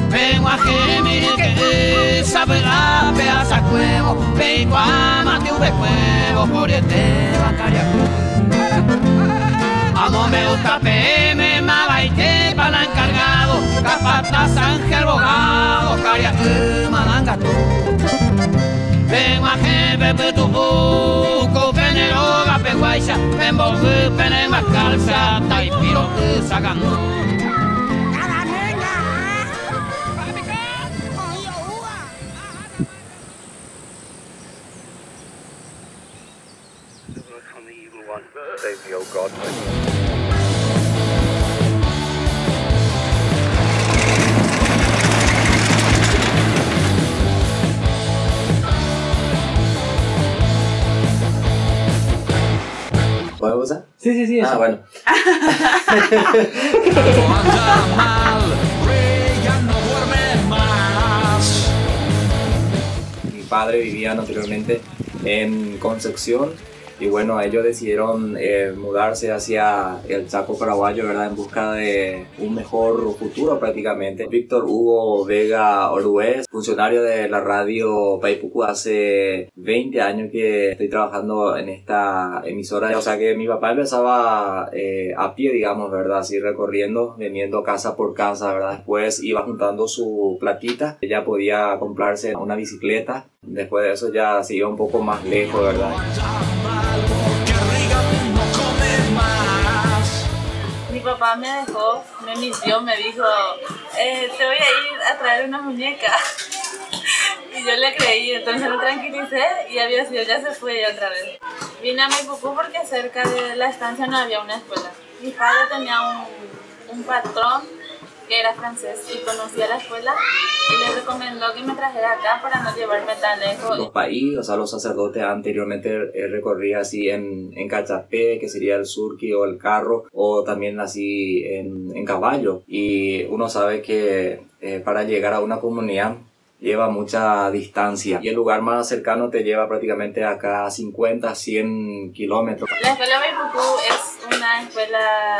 Vengo a gemir que esa verá, peasa cuevo, peico a mate un recuevo, poriete, bacariacu. Amo me gusta P M, mabaite, para encargado, capataz, ángel, bogado, cariacu, malangatú. Vengo a jefe de tu buco, peneroga, peguaisa, envolver, penema, calza, taipiro, sagan. save me, oh God. ¿Puedo usar? Sí, sí, sí. Ah, bueno. Mi padre vivía anteriormente en Concepción y bueno, ellos decidieron eh, mudarse hacia el Chaco paraguayo, ¿verdad? En busca de un mejor futuro prácticamente. Víctor Hugo Vega Orués, funcionario de la radio Pa'i Puku, hace veinte años que estoy trabajando en esta emisora. O sea que mi papá empezaba eh, a pie, digamos, ¿verdad? Así recorriendo, viniendo casa por casa, ¿verdad? Después iba juntando su platita, ella podía comprarse una bicicleta. Después de eso ya se iba un poco más lejos, ¿verdad? Mi papá me dejó, me mintió, me dijo, eh, te voy a ir a traer una muñeca. Y yo le creí, entonces lo tranquilicé y había sido, ya se fue ya otra vez. Vine a Pa'i Puku porque cerca de la estancia no había una escuela. Mi padre tenía un, un patrón que era francés y conocía la escuela y le recomendó que me trajera acá para no llevarme tan lejos. Los país, o sea, los sacerdotes anteriormente recorría así en, en Caazapé, que sería el surqui o el carro, o también así en, en caballo. Y uno sabe que eh, para llegar a una comunidad lleva mucha distancia y el lugar más cercano te lleva prácticamente acá a cincuenta, cien kilómetros. La escuela Pa'i Puku es una escuela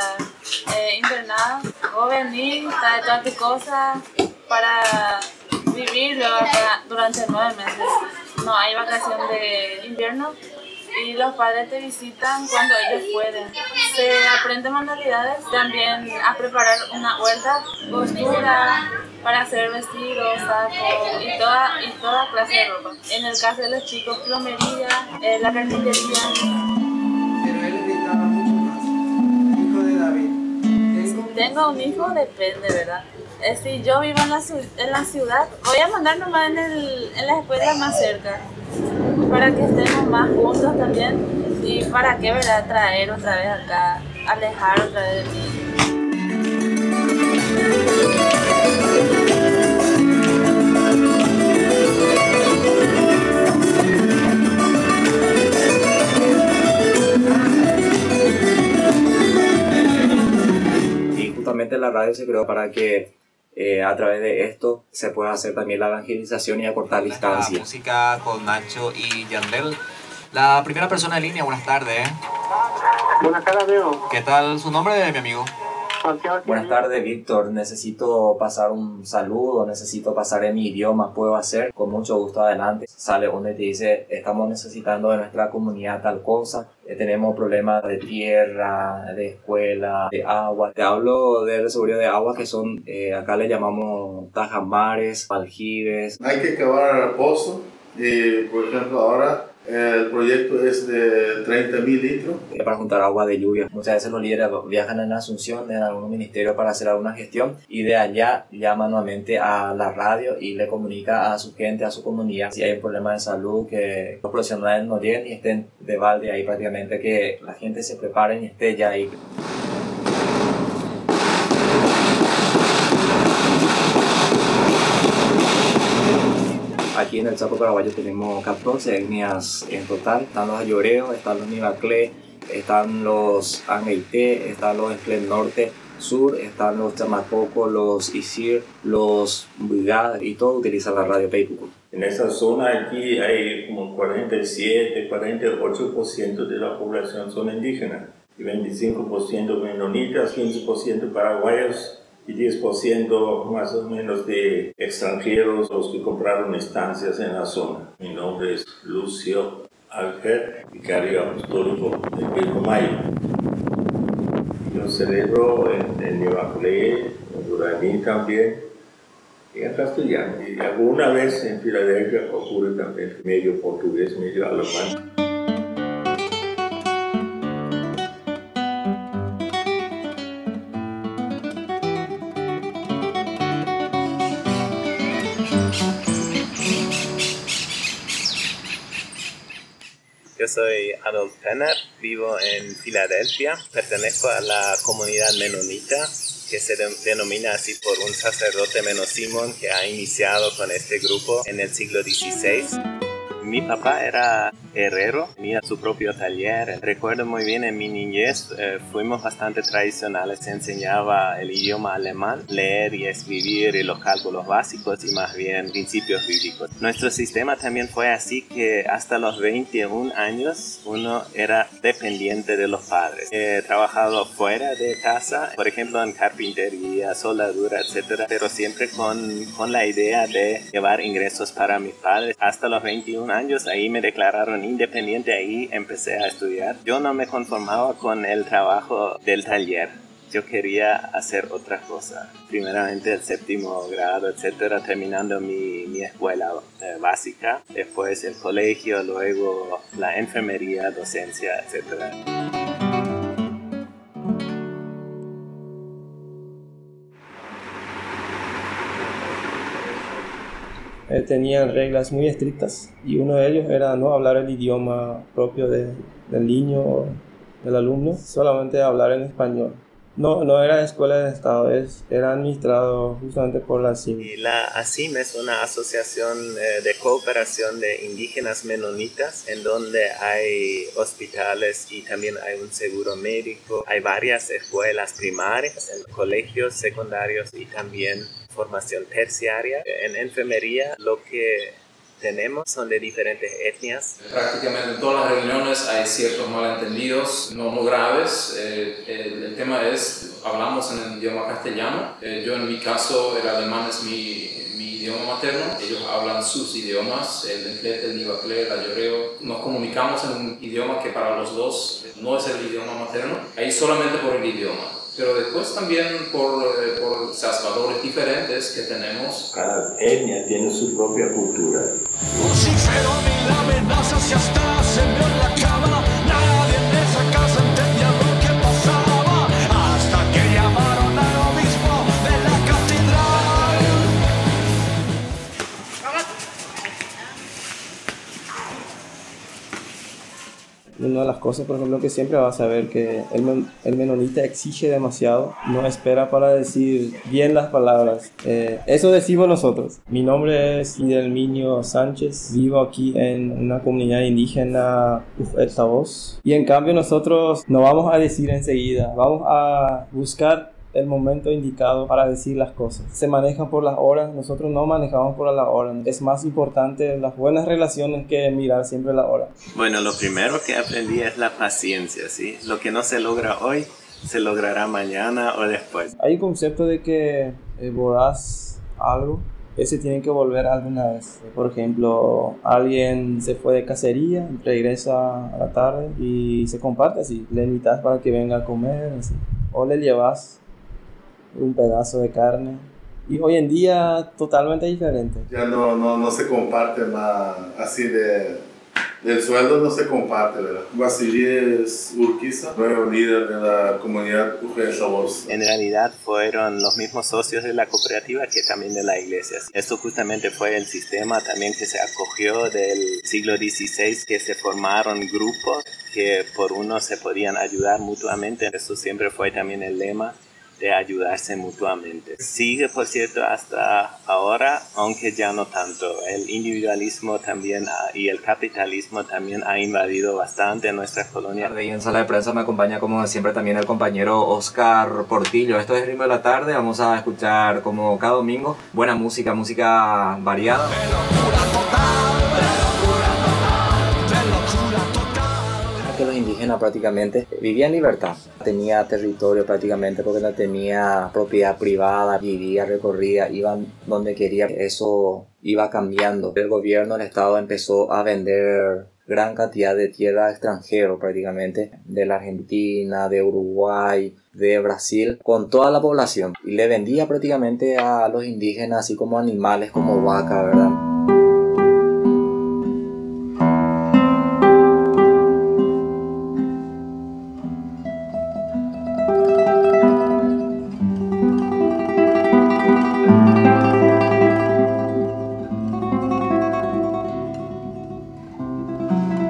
eh, internada. Vos venís, traes todas tus cosas para vivir luego acá durante nueve meses. No hay vacación de invierno y los padres te visitan cuando ellos pueden. Se aprenden manualidades, también a preparar una huerta, costura, para hacer vestidos, sacos y toda, y toda clase de ropa. En el caso de los chicos, plomería, eh, la carpintería. Pero él necesitaba mucho más. Hijo de David. Tengo un hijo, depende, ¿verdad? Eh, si yo vivo en la, en la ciudad, voy a mandar nomás en, el, en la escuela más cerca, para que estemos más juntos también. Y para qué, ¿verdad? Traer otra vez acá, alejar otra vez de mí. La radio se creó para que eh, a través de esto se pueda hacer también la evangelización y acortar distancias. La música con Nacho y Yandel. La primera persona en línea, buenas tardes. Buenas tardes, amigo. ¿Qué tal su nombre, mi amigo? Santiago. Buenas tardes, Víctor. Necesito pasar un saludo, necesito pasar en mi idioma, puedo hacer. Con mucho gusto, adelante. Sale uno y te dice, estamos necesitando de nuestra comunidad tal cosa. Tenemos problemas de tierra, de escuela, de agua. Te hablo de la seguridad de agua, que son, eh, acá le llamamos tajamares, aljibes. Hay que cavar pozos y, por ejemplo, ahora el proyecto es de treinta mil litros. Para juntar agua de lluvia. Muchas veces los líderes viajan en Asunción, en algún ministerio para hacer alguna gestión y de allá llama nuevamente a la radio y le comunica a su gente, a su comunidad. Si hay un problema de salud, que los profesionales no lleguen y estén de balde ahí prácticamente, que la gente se prepare y esté ya ahí. Aquí en el Chaco paraguayo tenemos catorce etnias en total. Están los ayoreos, están los nivaclés, están los angeité, están los esclés norte, sur, están los chamacocos, los isir, los brigad, y todo utiliza la radio Pa'i Puku. En esa zona aquí hay como cuarenta y siete, cuarenta y ocho por ciento de la población son indígenas, y veinticinco por ciento menonitas, quince por ciento paraguayos, y diez por ciento más o menos de extranjeros, los que compraron estancias en la zona. Mi nombre es Lucio Alger, vicario apostólico de Pilcomayo. Yo celebro en, en Nevaculé, en Duraní también, y en castellano. Y alguna vez en Filadelfia ocurre también medio portugués, medio alemán. Yo soy Raúl Peña, vivo en Filadelfia, pertenezco a la comunidad menonita, que se denomina así por un sacerdote menosimón que ha iniciado con este grupo en el siglo dieciséis. Mi papá era herrero, tenía su propio taller. Recuerdo muy bien en mi niñez, eh, fuimos bastante tradicionales, se enseñaba el idioma alemán, leer y escribir y los cálculos básicos y más bien principios bíblicos. Nuestro sistema también fue así que hasta los veintiún años uno era dependiente de los padres. He trabajado fuera de casa, por ejemplo en carpintería, soldadura, etcétera, pero siempre con, con la idea de llevar ingresos para mis padres. Hasta los veintiún años ahí me declararon independiente, ahí empecé a estudiar. Yo no me conformaba con el trabajo del taller, yo quería hacer otra cosa. Primeramente el séptimo grado, etcétera, terminando mi, mi escuela eh, básica, después el colegio, luego la enfermería, docencia, etcétera. Eh, tenían reglas muy estrictas y uno de ellos era no hablar el idioma propio de, del niño o del alumno, solamente hablar en español. No, no era escuela de Estado, es, era administrado justamente por la ASIM. Y la ASIM es una asociación eh, de cooperación de indígenas menonitas en donde hay hospitales y también hay un seguro médico. Hay varias escuelas primarias, colegios secundarios y también formación terciaria. En enfermería lo que tenemos son de diferentes etnias. Prácticamente en todas las reuniones hay ciertos malentendidos, no muy graves. Eh, el, el tema es, hablamos en el idioma castellano. Eh, yo en mi caso, el alemán es mi, mi idioma materno. Ellos hablan sus idiomas, el enflete, el nivaclé, el ayoreo. Nos comunicamos en un idioma que para los dos no es el idioma materno. Ahí solamente por el idioma. Pero después también por, eh, por los valores diferentes que tenemos. Cada etnia tiene su propia cultura. Una de las cosas, por ejemplo, que siempre vas a ver que el, men el menonita exige demasiado, no espera para decir bien las palabras. Eh, eso decimos nosotros. Mi nombre es Idelminio Sánchez, vivo aquí en una comunidad indígena Uf-Etavoz. Y en cambio nosotros no vamos a decir enseguida, vamos a buscar el momento indicado para decir las cosas. Se manejan por las horas, nosotros no manejamos por las horas. Es más importante las buenas relaciones que mirar siempre la hora. Bueno, lo primero que aprendí es la paciencia, ¿sí? Lo que no se logra hoy, se logrará mañana o después. Hay un concepto de que eh, borras algo, ese tiene que volver alguna vez. Por ejemplo, alguien se fue de cacería, regresa a la tarde y se comparte así. Le invitas para que venga a comer, así. O le llevas un pedazo de carne. Y hoy en día totalmente diferente. Ya no, no, no se comparte más así de, del sueldo no se comparte, ¿verdad? Basiles Urquiza, nuevo líder de la comunidad Ujel-Sabors. En realidad fueron los mismos socios de la cooperativa que también de la iglesia. Esto justamente fue el sistema también que se acogió del siglo dieciséis, que se formaron grupos que por uno se podían ayudar mutuamente. Eso siempre fue también el lema, de ayudarse mutuamente. Sigue, por cierto, hasta ahora, aunque ya no tanto. El individualismo también ha, y el capitalismo también ha invadido bastante nuestras colonias. Ahí en Sala de Prensa me acompaña, como siempre, también el compañero Oscar Portillo. Esto es Ritmo de la Tarde, vamos a escuchar, como cada domingo, buena música, música variada. Prácticamente vivía en libertad, tenía territorio prácticamente porque no tenía propiedad privada, vivía, recorría, iban donde quería. Eso iba cambiando. El gobierno, el Estado empezó a vender gran cantidad de tierra extranjero prácticamente, de la Argentina, de Uruguay, de Brasil, con toda la población. Y le vendía prácticamente a los indígenas, así como animales, como vaca, ¿verdad? Thank you.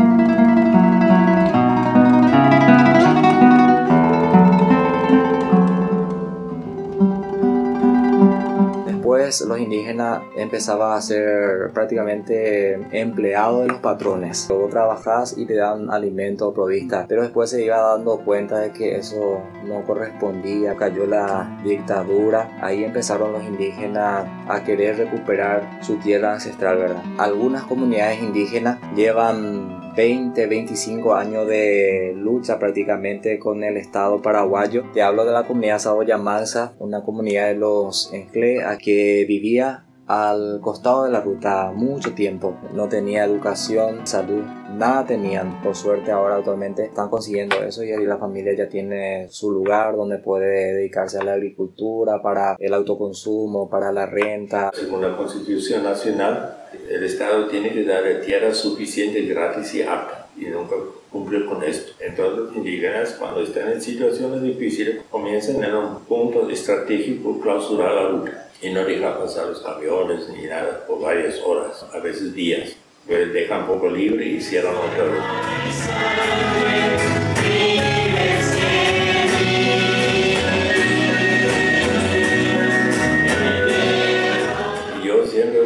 pues los indígenas empezaban a ser prácticamente empleados de los patrones. Luego trabajás y te dan alimento o provistas, pero después se iba dando cuenta de que eso no correspondía. Cayó la dictadura, ahí empezaron los indígenas a querer recuperar su tierra ancestral, ¿verdad? Algunas comunidades indígenas llevan veinte, veinticinco años de lucha prácticamente con el Estado paraguayo. Te hablo de la comunidad saoyamansa, una comunidad de los enclés que vivía al costado de la ruta mucho tiempo. No tenía educación, salud, nada tenían. Por suerte ahora actualmente están consiguiendo eso y la familia ya tiene su lugar donde puede dedicarse a la agricultura, para el autoconsumo, para la renta. Según la Constitución Nacional, el Estado tiene que dar tierra suficiente, gratis y apta, y nunca cumplió con esto. Entonces los indígenas, cuando están en situaciones difíciles, comienzan en un punto estratégico clausurar la ruta y no dejan pasar los aviones ni nada por varias horas, a veces días. Pues dejan poco libre y cierran otra ruta.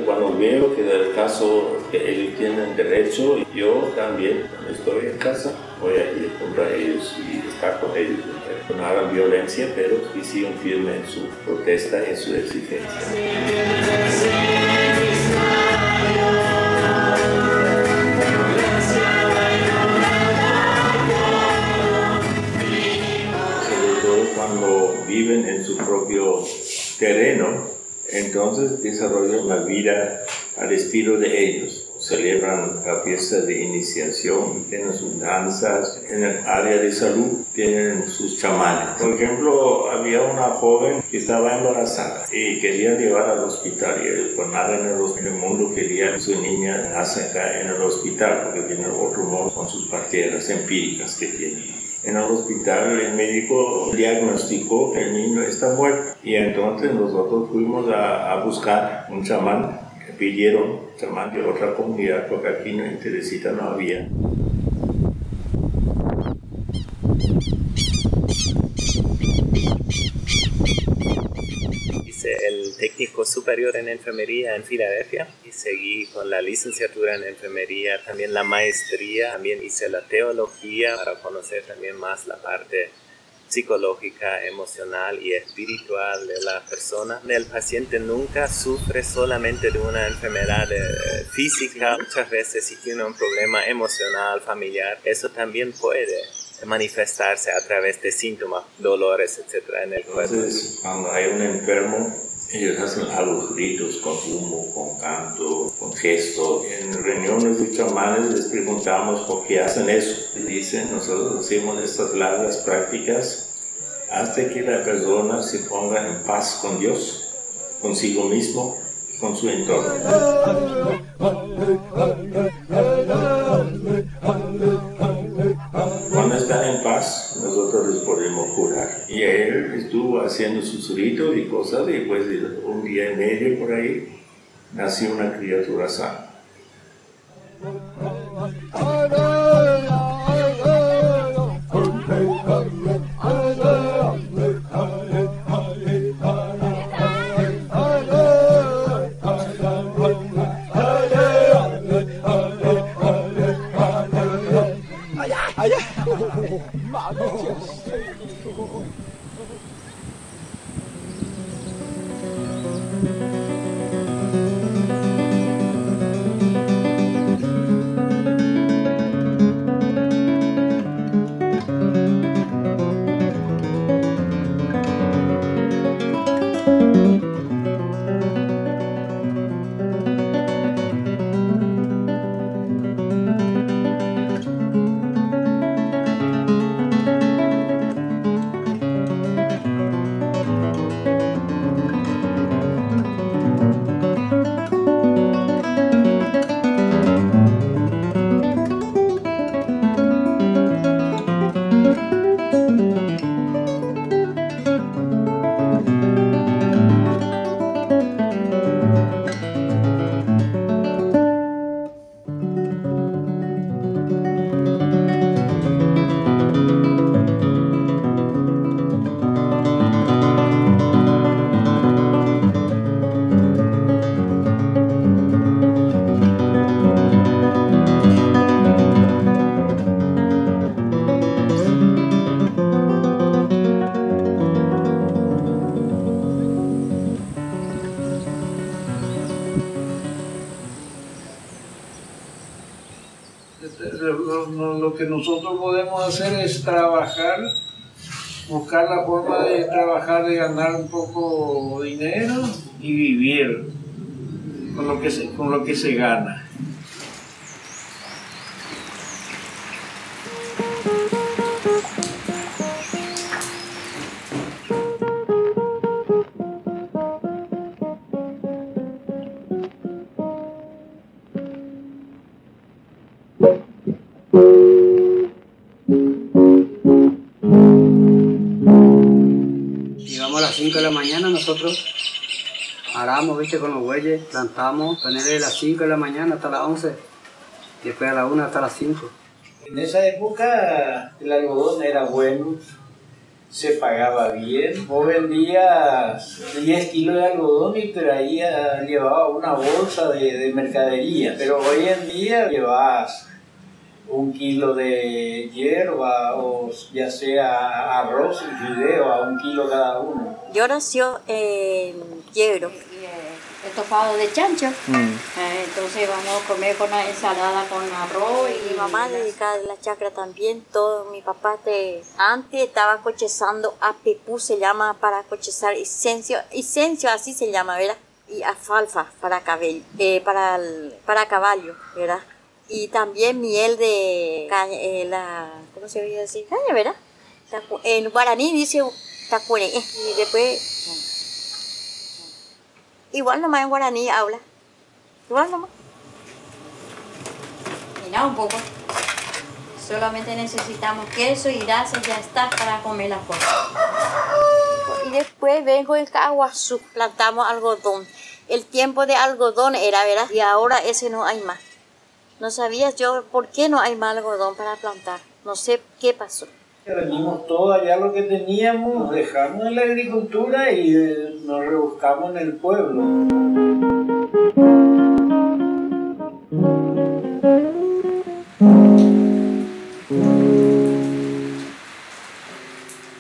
Cuando veo que del caso que ellos tienen derecho, yo también, cuando estoy en casa, voy a ir contra ellos y estar con ellos. No hagan violencia, pero sí sigan firmes en su protesta, en su exigencia. Cuando viven en su propio terreno, entonces desarrollan la vida al estilo de ellos. Celebran la fiesta de iniciación, tienen sus danzas, en el área de salud tienen sus chamanes. Por ejemplo, había una joven que estaba embarazada y quería llevar al hospital, y por nada en el mundo quería que su niña nace acá en el hospital, porque tiene otro modo con sus parteras empíricas que tienen. En el hospital el médico diagnosticó que el niño está muerto, y entonces nosotros fuimos a, a buscar un chamán, pidieron un chamán de otra comunidad porque aquí en Teresita no había. El técnico superior en enfermería en Filadelfia y seguí con la licenciatura en enfermería, también la maestría, también hice la teología para conocer también más la parte psicológica, emocional y espiritual de la persona. El paciente nunca sufre solamente de una enfermedad eh, física, muchas veces si tiene un problema emocional, familiar, eso también puede manifestarse a través de síntomas, dolores, etcétera en el cuerpo. Entonces, cuando hay un enfermo, ellos hacen algo, gritos, con humo, con canto, con gesto. En reuniones de chamanes les preguntamos por qué hacen eso. Dicen, nosotros hacemos estas largas prácticas hasta que la persona se ponga en paz con Dios, consigo mismo y con su entorno. Cuando están en paz, nosotros les podemos curar. Y él estuvo haciendo sus ritos y cosas, y después de un día y medio por ahí, nació una criatura sana. lo, lo que nosotros podemos hacer es trabajar, buscar la forma de trabajar, de ganar un poco de dinero y vivir con lo que se, con lo que se gana. cinco de la mañana nosotros aramos, viste, con los bueyes, plantamos, ponerle de las cinco de la mañana hasta las once, después a la una hasta las cinco. En esa época el algodón era bueno, se pagaba bien. Vos vendías diez kilos de algodón y traía, llevaba una bolsa de, de mercadería, pero hoy en día llevas un kilo de hierba o ya sea arroz y fideo a un kilo cada uno. Yo nació en hierro, estofado de chancho, mm. entonces vamos a comer con la ensalada, con arroz. Y mi mamá dedicada a la chacra también, todo, mi papá te... antes estaba cochezando a pepú, se llama para cochezar isencio, isencio así se llama, ¿verdad? Y alfalfa para, cabello, eh, para, el, para caballo, ¿verdad? Y también miel de caña, eh, la, ¿cómo se oye decir? Caña, ¿verdad? En guaraní dice tacure, y después, igual nomás en guaraní habla, igual nomás. Mira un poco, solamente necesitamos queso y grasa y ya está para comer las cosas. Y después vengo en Caaguazú, plantamos algodón. El tiempo de algodón era, ¿verdad? Y ahora ese no hay más. No sabía yo por qué no hay más algodón para plantar. No sé qué pasó. Vendimos todo allá lo que teníamos, nos dejamos en la agricultura y nos rebuscamos en el pueblo.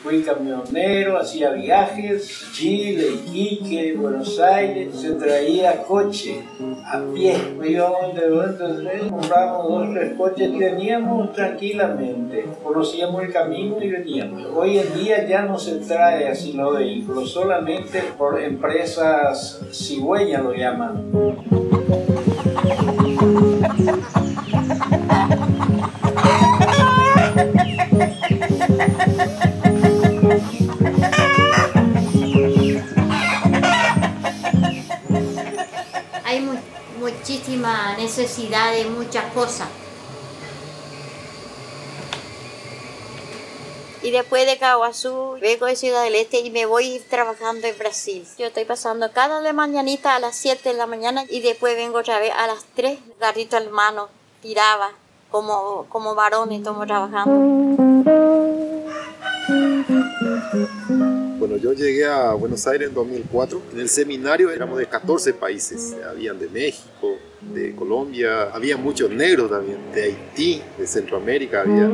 Fui camionero, hacía viajes, Chile, Iquique, Buenos Aires, se traía coche a pie. Íbamos de dos, tres, comprábamos dos, tres coches, teníamos tranquilamente, conocíamos el camino y veníamos. Hoy en día ya no se trae así los vehículos, solamente por empresas cigüeñas lo llaman. Muchísima necesidad de muchas cosas. Y después de Caaguazú, vengo de Ciudad del Este y me voy trabajando en Brasil. Yo estoy pasando cada de mañanita a las siete de la mañana y después vengo otra vez a las tres, garrito en mano, tiraba, como, como varones estamos trabajando. Bueno, yo llegué a Buenos Aires en dos mil cuatro. En el seminario éramos de catorce países. Habían de México, de Colombia, había muchos negros también, de Haití, de Centroamérica había.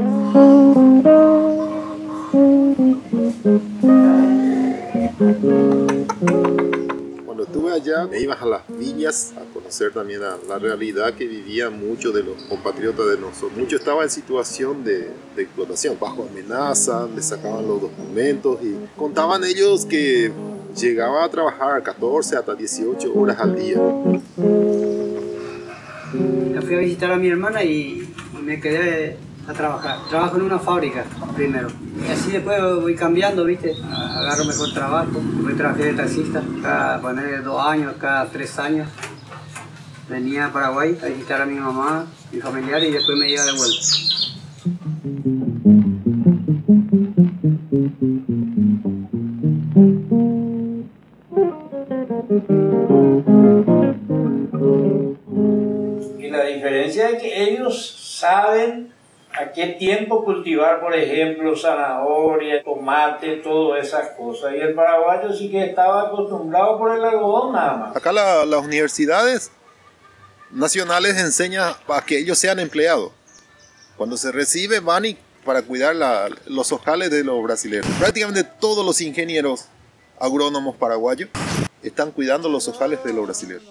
Cuando estuve allá, me ibas a las villas a conocer también a la realidad que vivían muchos de los compatriotas de nosotros. Muchos estaban en situación de, de explotación, bajo amenaza, les sacaban los documentos y contaban ellos que llegaban a trabajar catorce hasta dieciocho horas al día. Yo fui a visitar a mi hermana y me quedé a trabajar. Trabajo en una fábrica primero. Y así después voy cambiando, ¿viste? Agarro mejor trabajo. Voy trabajé de taxista cada poner dos años, cada tres años. Venía a Paraguay a visitar a mi mamá, mi familiar, y después me iba de vuelta. Y la diferencia es que ellos saben a qué tiempo cultivar, por ejemplo, zanahoria, tomate, todas esas cosas. Y el paraguayo sí que estaba acostumbrado por el algodón nada más. Acá la, las universidades nacionales enseñan a que ellos sean empleados. Cuando se recibe van y para cuidar la, los hojales de los brasileños. Prácticamente todos los ingenieros agrónomos paraguayos están cuidando los hojales de los brasileños.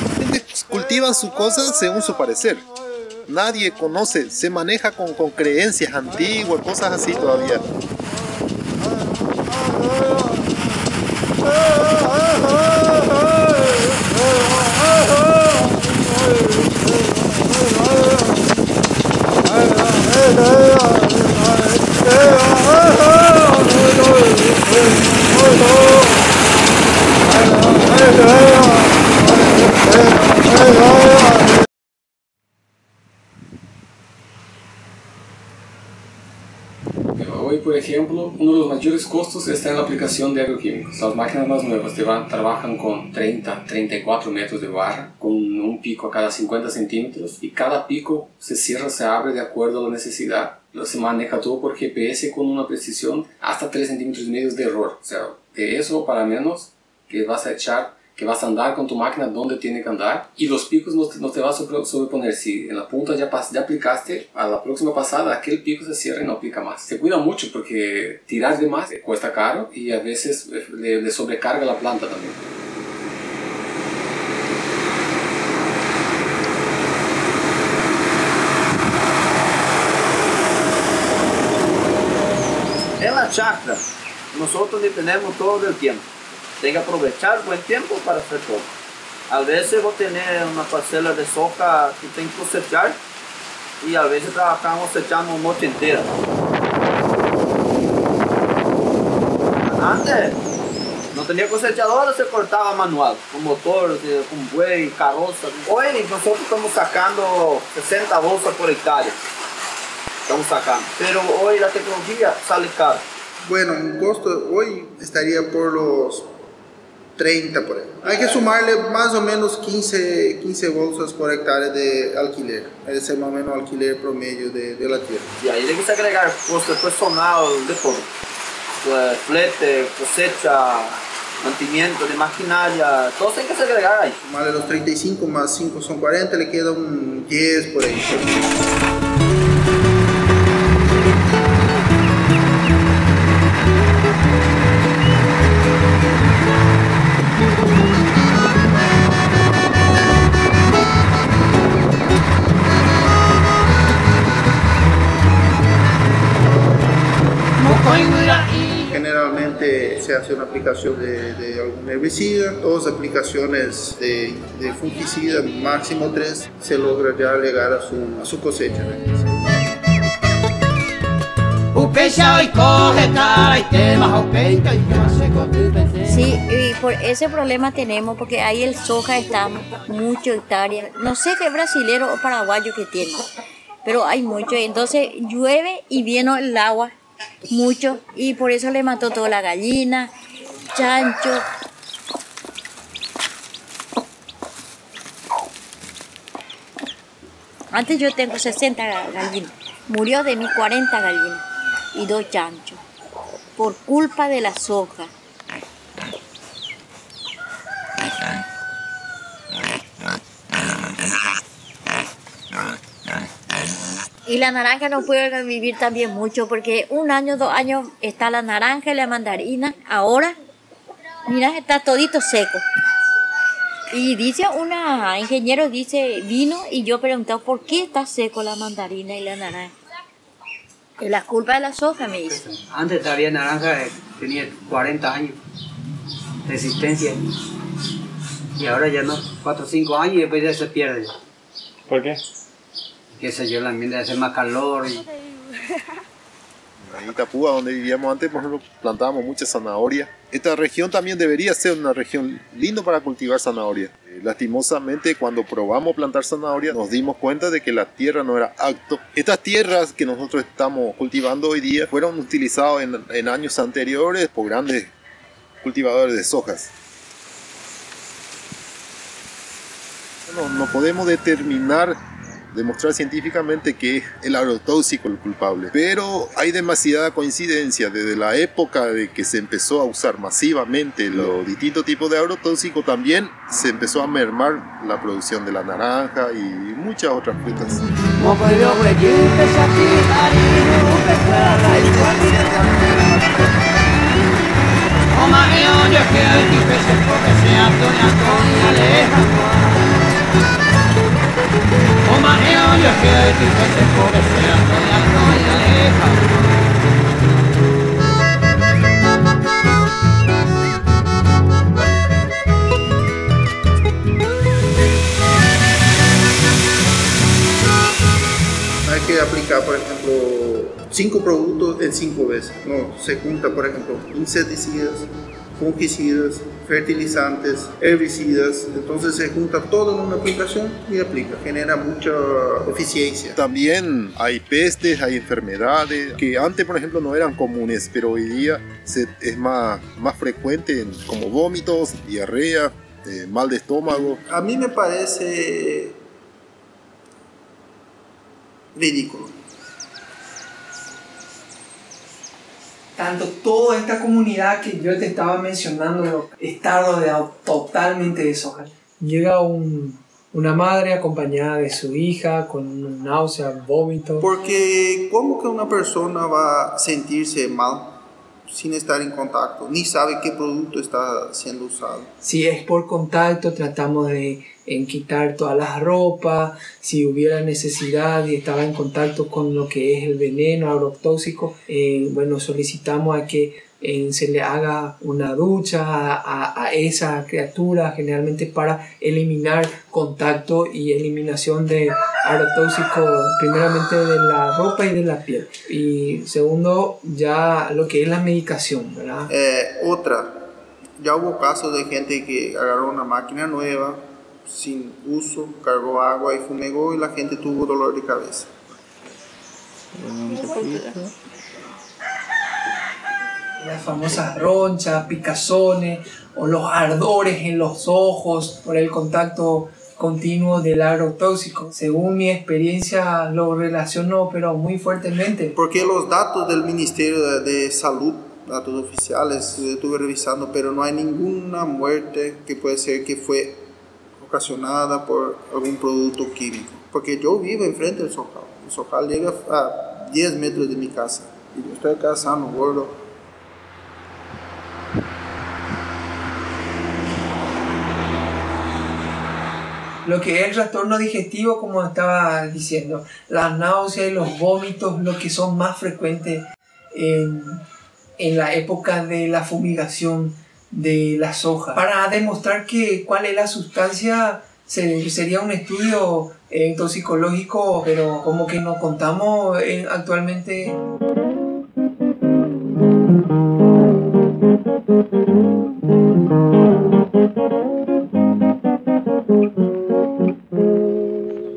Cultivan sus cosas según su parecer. nadie conoce, se maneja con, con creencias antiguas, cosas así todavía. Hoy, por ejemplo, uno de los mayores costos está en la aplicación de agroquímicos. Las máquinas más nuevas te van, trabajan con treinta, treinta y cuatro metros de barra, con un pico a cada cincuenta centímetros, y cada pico se cierra, se abre de acuerdo a la necesidad. Se maneja todo por G P S con una precisión hasta tres centímetros y medio de error. O sea, de eso para menos que vas a echar, que vas a andar con tu máquina donde tiene que andar, y los picos no te, no te vas a sobreponer. Si en la punta ya, pas, ya aplicaste, a la próxima pasada aquel pico se cierra y no aplica más. Se cuida mucho porque tirar de más cuesta caro y a veces le, le sobrecarga la planta también. En la chacra nosotros dependemos todo el tiempo. Tem que aproveitar o bom tempo para fazer todo. Às vezes eu vou ter uma parcela de soja que tem que cosechar e às vezes trabalhamos cosechando uma noite inteira. Antes não tinha cosechadora, você cortava manual, com motor, com buey, carroça. Hoje nós estamos sacando sessenta bolsas por hectare. Estamos sacando. Mas hoje a tecnologia sai cara. Bueno, um custo hoje estaria por os treinta por ahí. Hay que sumarle más o menos quince, quince bolsas por hectárea de alquiler. Ese es más o menos el alquiler promedio de, de la tierra. Y ahí debes agregar costos personal de todo. Pues, flete, cosecha, mantenimiento de maquinaria, todo hay que agregar ahí. Sumarle los treinta y cinco más cinco son cuarenta, le queda un diez por ahí. Generalmente se hace una aplicación de, de algún herbicida, dos aplicaciones de, de fungicida, máximo tres, se logra ya llegar a su, a su cosecha. Sí, y por ese problema tenemos, porque ahí el soja está mucho hectárea, no sé qué brasilero o paraguayo que tiene, pero hay mucho, entonces llueve y viene el agua. Mucho, y por eso le mató toda la gallina, chancho. Antes yo tengo sesenta gallinas, murió de mis cuarenta gallinas y dos chanchos, por culpa de la soja. Y la naranja no puede vivir también mucho, porque un año, dos años está la naranja y la mandarina. Ahora, mira, está todito seco. Y dice una ingeniero, dice, vino, y yo preguntaba, ¿por qué está seco la mandarina y la naranja? Es la culpa de la soja, me dice. Antes todavía naranja tenía cuarenta años de existencia. Y ahora ya no, cuatro o cinco años y después ya se pierde. ¿Por qué? Qué sé yo, la enmienda hace más calor. Y... en Itapúa, donde vivíamos antes, por ejemplo, plantábamos mucha zanahoria. Esta región también debería ser una región linda para cultivar zanahoria. Eh, lastimosamente, cuando probamos plantar zanahoria, nos dimos cuenta de que la tierra no era apta. Estas tierras que nosotros estamos cultivando hoy día fueron utilizadas en, en años anteriores por grandes cultivadores de sojas. No, no podemos determinar, demostrar científicamente que el agrotóxico es el culpable. Pero hay demasiada coincidencia. Desde la época de que se empezó a usar masivamente los distintos tipos de agrotóxico, también se empezó a mermar la producción de la naranja y muchas otras frutas. Oh my God. sabia gente se empobreciendo en la playa lejana. Que aplicar, por ejemplo, cinco productos en cinco veces. No, se junta, por ejemplo, insecticidas, fungicidas, fertilizantes, herbicidas. Entonces se junta todo en una aplicación y aplica. Genera mucha eficiencia. También hay pestes, hay enfermedades que antes, por ejemplo, no eran comunes, pero hoy día se, es más, más frecuente, como vómitos, diarrea, eh, mal de estómago. A mí me parece ridículo. Tanto toda esta comunidad que yo te estaba mencionando está rodeado totalmente de soja. Llega un, una madre acompañada de su hija con náuseas, vómitos. Porque ¿cómo que una persona va a sentirse mal sin estar en contacto? Ni sabe qué producto está siendo usado. Si es por contacto, tratamos de en quitar todas las ropas. Si hubiera necesidad y estaba en contacto con lo que es el veneno agrotóxico, eh, bueno, solicitamos a que eh, se le haga una ducha a, a, a esa criatura, generalmente para eliminar contacto y eliminación de agrotóxico, primeramente de la ropa y de la piel. Y segundo, ya lo que es la medicación, ¿verdad? Eh, otra, ya hubo casos de gente que agarró una máquina nueva, sin uso, cargó agua y fumegó y la gente tuvo dolor de cabeza. Las famosas ronchas, picazones o los ardores en los ojos por el contacto continuo del agrotóxico. Según mi experiencia lo relaciono, pero muy fuertemente. Porque los datos del Ministerio de Salud, datos oficiales, estuve revisando, pero no hay ninguna muerte que puede ser que fue ocasionada por algún producto químico. Porque yo vivo enfrente del sojal. El sojal llega a diez metros de mi casa. Y yo estoy acá sano, gordo. Lo que es el trastorno digestivo, como estaba diciendo, las náuseas y los vómitos, lo que son más frecuentes en, en la época de la fumigación de la soja. Para demostrar que cuál es la sustancia se, sería un estudio eh, toxicológico, pero como que nos contamos eh, actualmente.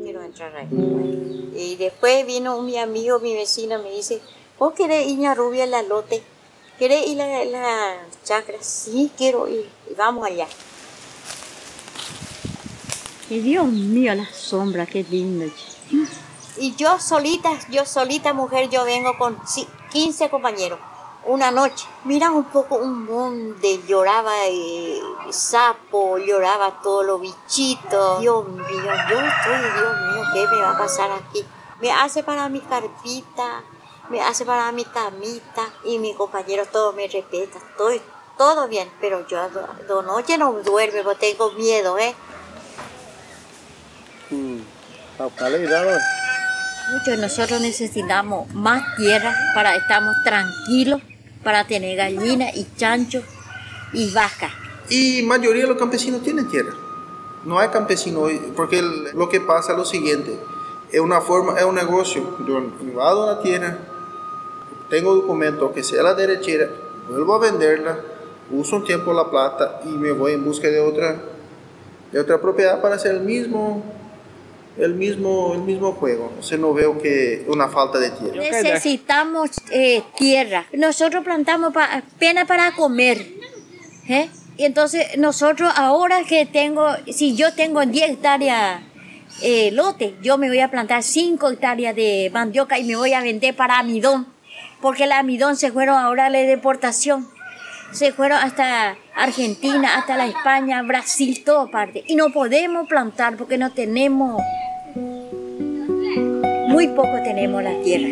Quiero entrar ahí. Y después vino mi amigo, mi vecino, me dice, ¿vos querés iña rubia en la lote? ¿Querés ir a la chacra? Sí, quiero ir. Vamos allá. Y Dios mío, la sombra, qué linda. Y yo solita, yo solita mujer, yo vengo con quince compañeros. Una noche, mira un poco un monte, lloraba eh, sapo, lloraba todos los bichitos. Dios mío, yo estoy, Dios mío, ¿qué me va a pasar aquí? Me hace para mi carpita, me hace para mi camita y mis compañeros todos me respetan, todo, todo bien, pero yo de noche no duermo porque tengo miedo, ¿eh? Mm. Muchos de nosotros necesitamos más tierra para estar tranquilos, para tener gallinas y chanchos y vacas. Y mayoría de los campesinos tienen tierra. No hay campesinos hoy, porque el, lo que pasa es lo siguiente, es una forma, es un negocio, yo invado la tierra, tengo documentos que sea la derechera, vuelvo a venderla, uso un tiempo la plata y me voy en busca de otra, de otra propiedad para hacer el mismo, el mismo, el mismo juego. O sea, no veo que una falta de tierra. Necesitamos eh, tierra. Nosotros plantamos pa, apenas para comer, ¿eh? Y entonces nosotros ahora que tengo, si yo tengo diez hectáreas eh, lote, yo me voy a plantar cinco hectáreas de mandioca y me voy a vender para amidón. Porque el almidón se fueron ahora a la deportación, se fueron hasta Argentina, hasta la España, Brasil, toda parte. Y no podemos plantar porque no tenemos, muy poco tenemos la tierra.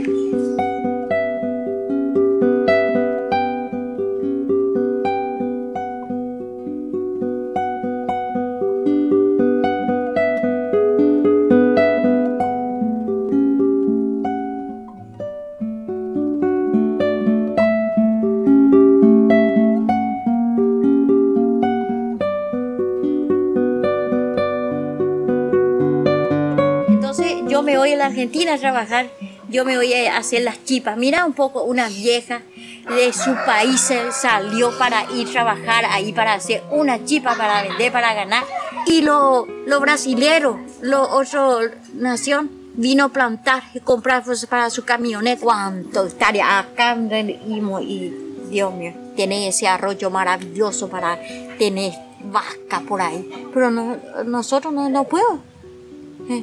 yo me voy a la Argentina a trabajar, yo me voy a hacer las chipas. Mira un poco, una vieja de su país salió para ir a trabajar ahí, para hacer una chipa, para vender, para ganar. Y los lo brasileros, los otros nación, vino a plantar y comprar para su camioneta. Cuánto estaría acá y, Dios mío, tiene ese arroyo maravilloso para tener vaca por ahí. Pero no, nosotros no, no puedo, ¿eh?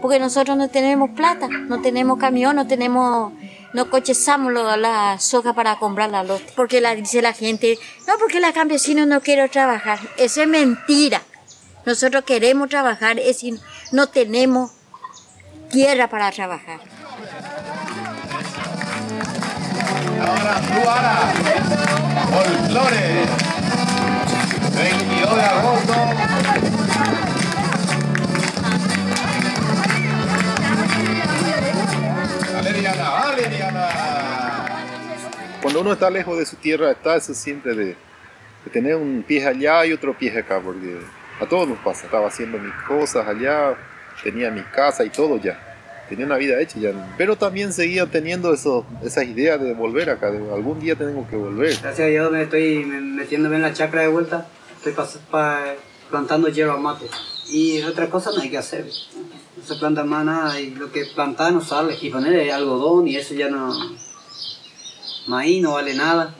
Porque nosotros no tenemos plata, no tenemos camión, no tenemos, no cochezamos lo, la soja para comprar la lote. Porque la, dice la gente, no, porque la campesina no quiere trabajar. Eso es mentira. Nosotros queremos trabajar, es decir, no tenemos tierra para trabajar. Ahora, Luara, folclore, veintidós de agosto. Valeriana, Valeriana. Cuando uno está lejos de su tierra, está eso siempre de, de tener un pie allá y otro pie acá, porque a todos nos pasa. Estaba haciendo mis cosas allá, tenía mi casa y todo ya. Tenía una vida hecha ya. Pero también seguía teniendo eso, esas ideas de volver acá, de algún día tenemos que volver. Gracias a Dios me estoy metiéndome en la chacra de vuelta. Estoy plantando hierba mate. Y otra cosa no hay que hacer. No se planta más nada y lo que plantar no sale. Y poner algodón y eso ya no... Maíz no vale nada.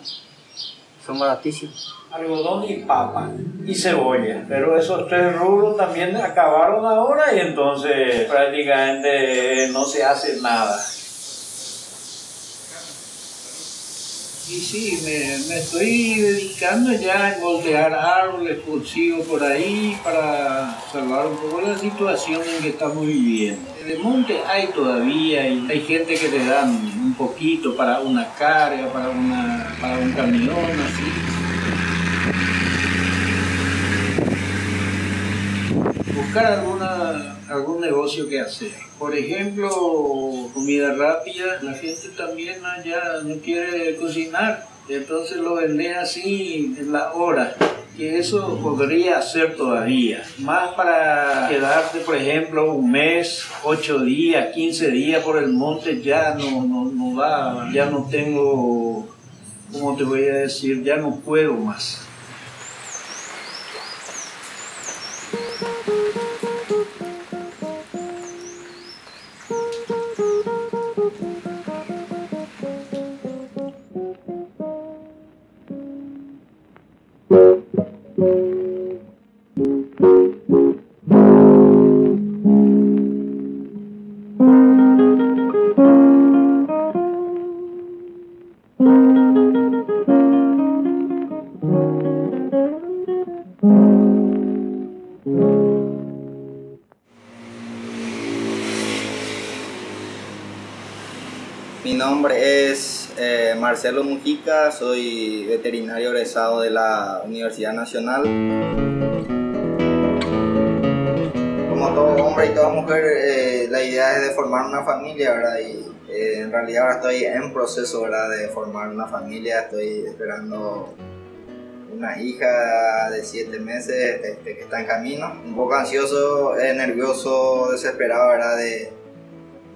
Son baratísimos. Algodón y papa y cebolla, pero esos tres rubros también acabaron ahora y entonces prácticamente no se hace nada. Y sí, me, me estoy dedicando ya a golpear árboles, cultivo por ahí para salvar un poco la situación en que estamos viviendo. De monte hay todavía, y hay gente que te dan un poquito para una carga, para, una, para un camión, así. Buscar alguna, algún negocio que hacer. Por ejemplo, comida rápida, la gente también no, ya no quiere cocinar, entonces lo vende así en la hora. Y eso podría hacer todavía. Más para quedarte, por ejemplo, un mes, ocho días, quince días por el monte, ya no, no, no va, ya no tengo, ¿cómo te voy a decir? Ya no puedo más. Mi nombre es eh, Marcelo Mujica, soy veterinario egresado de la Universidad Nacional. Como todo hombre y toda mujer, eh, la idea es de formar una familia, ¿verdad? Y eh, en realidad ahora estoy en proceso, ¿verdad?, de formar una familia. Estoy esperando una hija de siete meses este, que está en camino. Un poco ansioso, eh, nervioso, desesperado, ¿verdad?, de,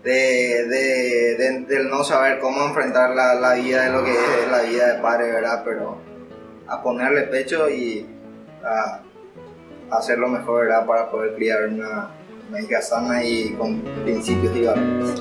De, de, de, de no saber cómo enfrentar la, la vida de lo que es la vida de padre, ¿verdad? Pero a ponerle pecho y a, a hacer lo mejor, ¿verdad?, para poder criar una, una hija sana y con principios y valores.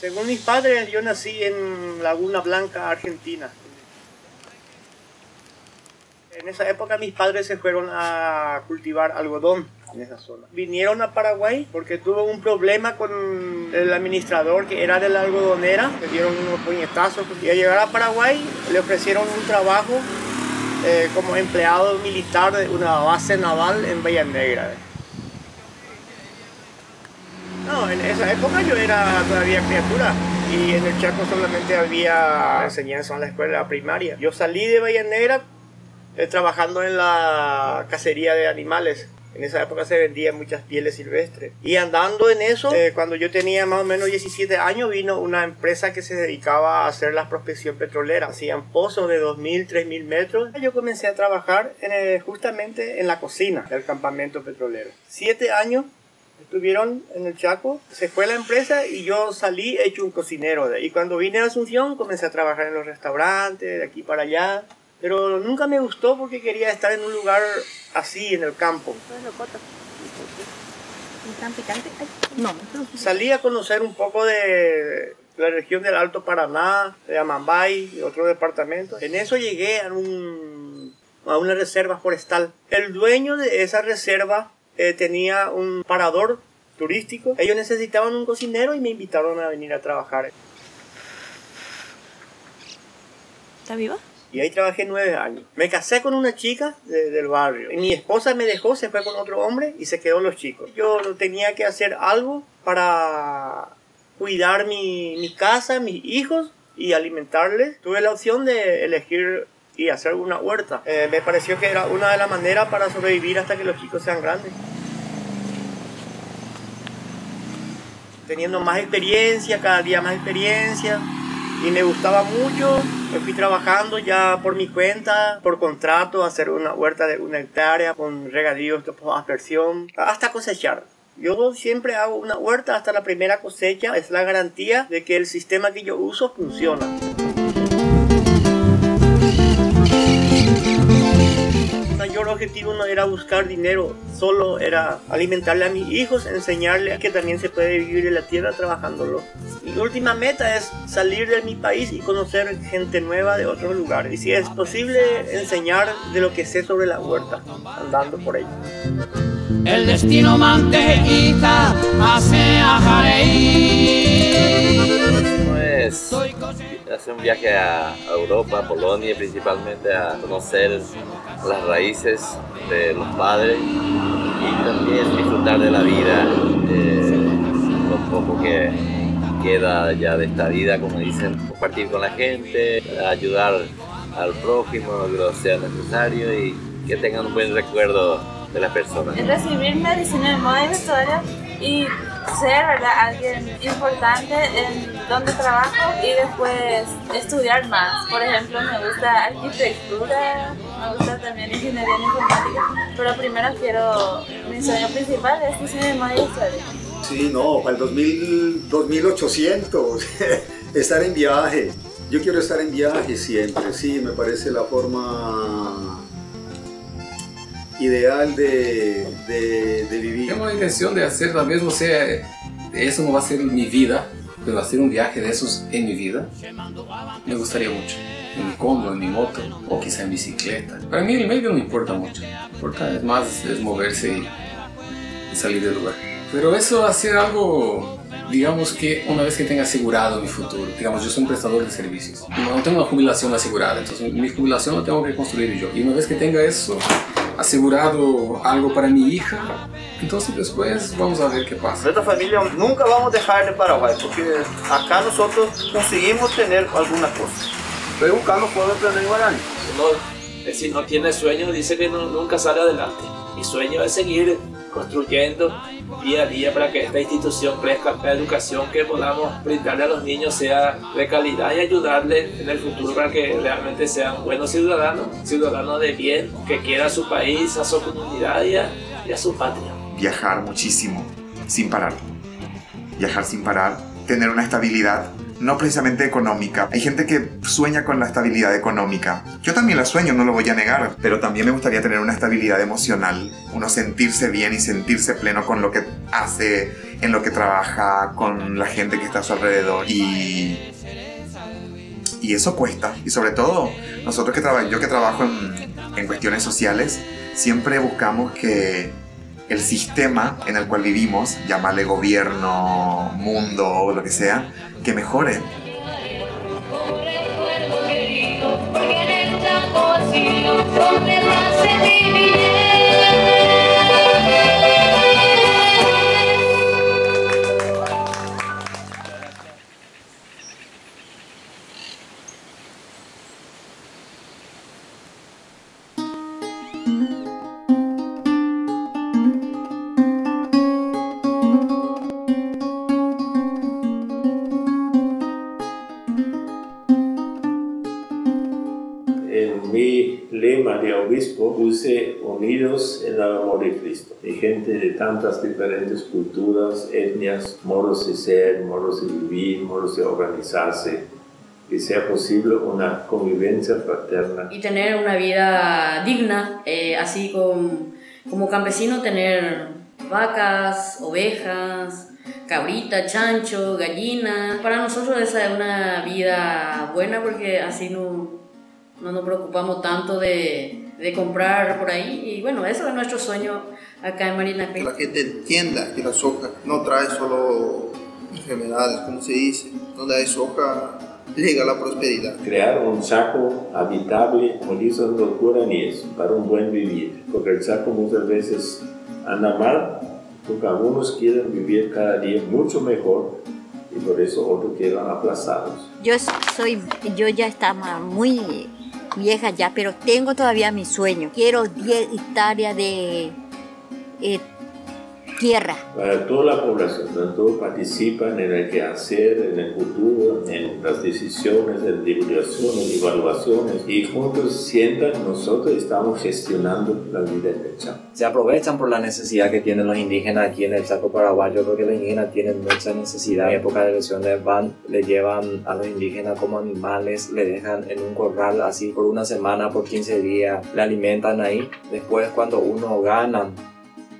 Según mis padres, yo nací en Laguna Blanca, Argentina. En esa época mis padres se fueron a cultivar algodón en esa zona. Vinieron a Paraguay porque tuvo un problema con el administrador que era de la algodonera, le dieron unos puñetazos y al llegar a Paraguay le ofrecieron un trabajo eh, como empleado militar de una base naval en Bahía Negra. No, en esa época yo era todavía criatura. Y en el Chaco solamente había enseñanza en la escuela primaria. Yo salí de Bahía Negra eh, trabajando en la cacería de animales. En esa época se vendían muchas pieles silvestres. Y andando en eso, eh, cuando yo tenía más o menos diecisiete años, vino una empresa que se dedicaba a hacer la prospección petrolera. Hacían pozos de dos mil, tres mil metros. Yo comencé a trabajar en el, justamente en la cocina del campamento petrolero. Siete años. Estuvieron en el Chaco, se fue la empresa y yo salí hecho un cocinero. De ahí. Y cuando vine a Asunción comencé a trabajar en los restaurantes, de aquí para allá. Pero nunca me gustó porque quería estar en un lugar así, en el campo. Salí a conocer un poco de la región del Alto Paraná, de Amambay, y otros departamentos. En eso llegué a, un, a una reserva forestal. El dueño de esa reserva Eh, tenía un parador turístico. Ellos necesitaban un cocinero y me invitaron a venir a trabajar. ¿Está viva? Y ahí trabajé nueve años. Me casé con una chica de, del barrio. Y mi esposa me dejó, se fue con otro hombre y se quedó los chicos. Yo tenía que hacer algo para cuidar mi, mi casa, mis hijos y alimentarles. Tuve la opción de elegir y hacer una huerta. Eh, me pareció que era una de las maneras para sobrevivir hasta que los chicos sean grandes. Teniendo más experiencia, cada día más experiencia, y me gustaba mucho. Me fui trabajando ya por mi cuenta, por contrato, hacer una huerta de una hectárea con regadíos, aspersión, hasta cosechar. Yo siempre hago una huerta hasta la primera cosecha, es la garantía de que el sistema que yo uso funciona. El objetivo no era buscar dinero, solo era alimentarle a mis hijos, enseñarles que también se puede vivir en la tierra trabajándolo. Mi última meta es salir de mi país y conocer gente nueva de otros lugares. Y si es posible, enseñar de lo que sé sobre la huerta, andando por ella. El destino mantequita hace ajareí. Hacer un viaje a Europa, a Polonia, principalmente a conocer las raíces de los padres y también disfrutar de la vida, eh, lo poco que queda ya de esta vida, como dicen, compartir con la gente, ayudar al prójimo lo que lo sea necesario y que tengan un buen recuerdo de las personas. Recibirme diecinueve en historia y ser, ¿verdad?, alguien importante en donde trabajo y después estudiar más. Por ejemplo, me gusta arquitectura, me gusta también ingeniería en informática, pero primero quiero, mi sueño principal es diseño de moda y historia. Sí, no, para el dos mil, dos mil ochocientos, estar en viaje. Yo quiero estar en viaje siempre, sí, me parece la forma ideal de, de, de vivir. Tengo la intención de hacer la misma, o sea, eso no va a ser mi vida, pero hacer un viaje de esos en mi vida me gustaría mucho. En mi combo, en mi moto, o quizá en bicicleta. Para mí el medio no importa mucho, importa es más es moverse y, y salir del lugar. Pero eso hacer algo, digamos que una vez que tenga asegurado mi futuro, digamos yo soy un prestador de servicios, no tengo una jubilación asegurada, entonces mi jubilación la tengo que construir yo. Y una vez que tenga eso asegurado algo para mi hija, entonces después vamos a ver qué pasa. Nuestra familia nunca vamos a dejar de Paraguay, porque acá nosotros conseguimos tener algunas cosas. Estoy buscando poder aprender guaraní. Uno, si no tiene sueño, dice que no, nunca sale adelante. Mi sueño es seguir construyendo día a día para que esta institución crezca, la educación que podamos brindarle a los niños sea de calidad y ayudarles en el futuro para que realmente sean buenos ciudadanos, ciudadanos de bien, que quieran a su país, a su comunidad y a, y a su patria. Viajar muchísimo, sin parar. Viajar sin parar, tener una estabilidad, no precisamente económica. Hay gente que sueña con la estabilidad económica. Yo también la sueño, no lo voy a negar, pero también me gustaría tener una estabilidad emocional, uno sentirse bien y sentirse pleno con lo que hace, en lo que trabaja, con la gente que está a su alrededor. Y, y eso cuesta. Y sobre todo, nosotros que traba, yo que trabajo en, en cuestiones sociales, siempre buscamos que el sistema en el cual vivimos, llámale gobierno, mundo o lo que sea, que mejore. Puse unidos en el amor de Cristo. Y gente de tantas diferentes culturas, etnias, modos de ser, modos de vivir, modos de organizarse, que sea posible una convivencia fraterna. Y tener una vida digna, eh, así como, como campesino, tener vacas, ovejas, cabrita, chancho, gallina. Para nosotros esa es una vida buena porque así no, no nos preocupamos tanto de... de comprar por ahí, y bueno, eso es nuestro sueño acá en Marina Peña. Que la gente entienda que la soja no trae solo enfermedades, como se dice, donde hay soja llega la prosperidad. Crear un Chaco habitable, como dicen los guaraníes, para un buen vivir, porque el Chaco muchas veces anda mal, porque algunos quieren vivir cada día mucho mejor, y por eso otros quedan aplazados. Yo, soy, yo ya estaba muy... vieja ya, pero tengo todavía mi sueño. Quiero diez hectáreas de eh, tierra. Para toda la población, tanto participan en el quehacer, en el futuro, en las decisiones, en divulgaciones, evaluaciones, y juntos sientan, nosotros estamos gestionando la vida del Chaco. Se aprovechan por la necesidad que tienen los indígenas aquí en el Chaco paraguayo. Creo que los indígenas tienen mucha necesidad. En época de elecciones van, le llevan a los indígenas como animales, le dejan en un corral así por una semana, por quince días, le alimentan ahí. Después cuando uno gana,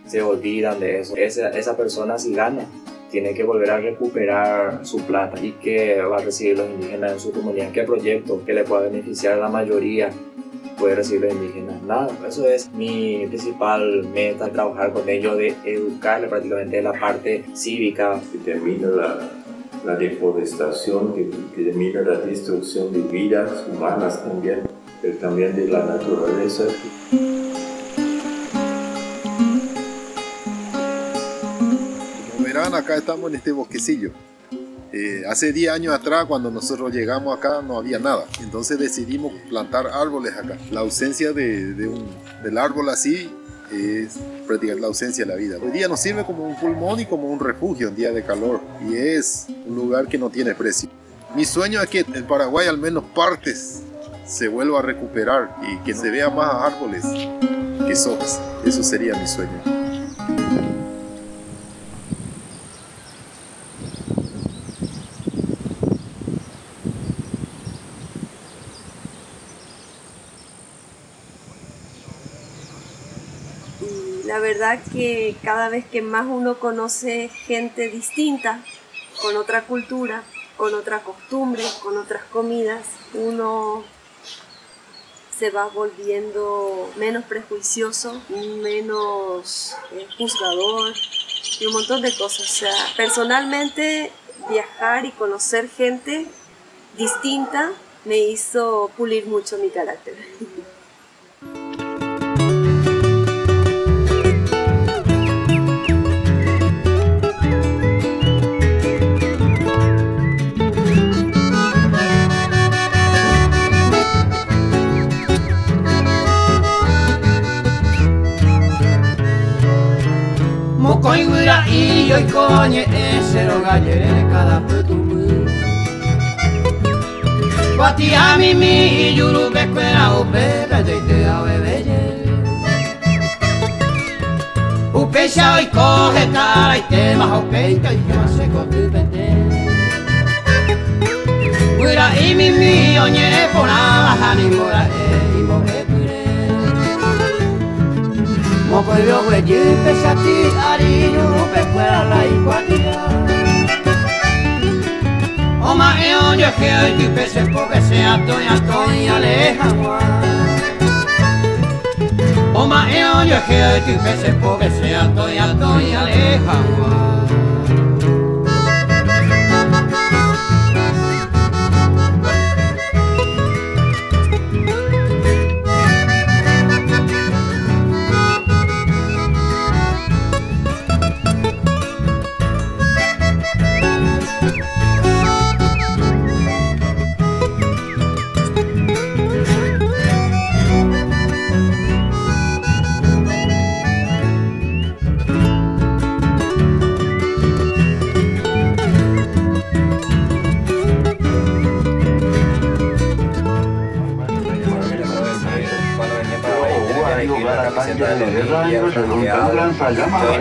se olvidan de eso. Esa, esa persona, si gana, tiene que volver a recuperar su plata. ¿Y que va a recibir los indígenas en su comunidad? ¿Qué proyecto que le pueda beneficiar a la mayoría puede recibir los indígenas? Nada, eso es mi principal meta, trabajar con ellos, de educarle prácticamente la parte cívica. Que termine la, la deforestación, que, que termine la destrucción de vidas humanas también, pero también de la naturaleza. Acá estamos en este bosquecillo. Eh, hace diez años atrás, cuando nosotros llegamos acá, no había nada. Entonces decidimos plantar árboles acá. La ausencia de, de un, del árbol así es prácticamente la ausencia de la vida. Hoy día nos sirve como un pulmón y como un refugio en día de calor. Y es un lugar que no tiene precio. Mi sueño es que en Paraguay al menos partes se vuelva a recuperar y que se vea más árboles que sopas. Eso sería mi sueño. Que cada vez que más uno conoce gente distinta, con otra cultura, con otra costumbre, con otras comidas, uno se va volviendo menos prejuicioso, menos eh, juzgador y un montón de cosas. O sea, personalmente viajar y conocer gente distinta me hizo pulir mucho mi carácter. Y coñe cero gallere cada putu. Bati a mi mi yurube cuera upe perdete a bebeye. Upe ya hoy coge cara y te bajo peita y yo se cotupete. Cuera y mi mi oñe por nada ni mora e y moje moco y yo güey pesa ti ariño. Oma e ogni che ti pese poche se a toi a toi aleja. O mają dziewczynki wesoło wesoło, ja to ja lechała.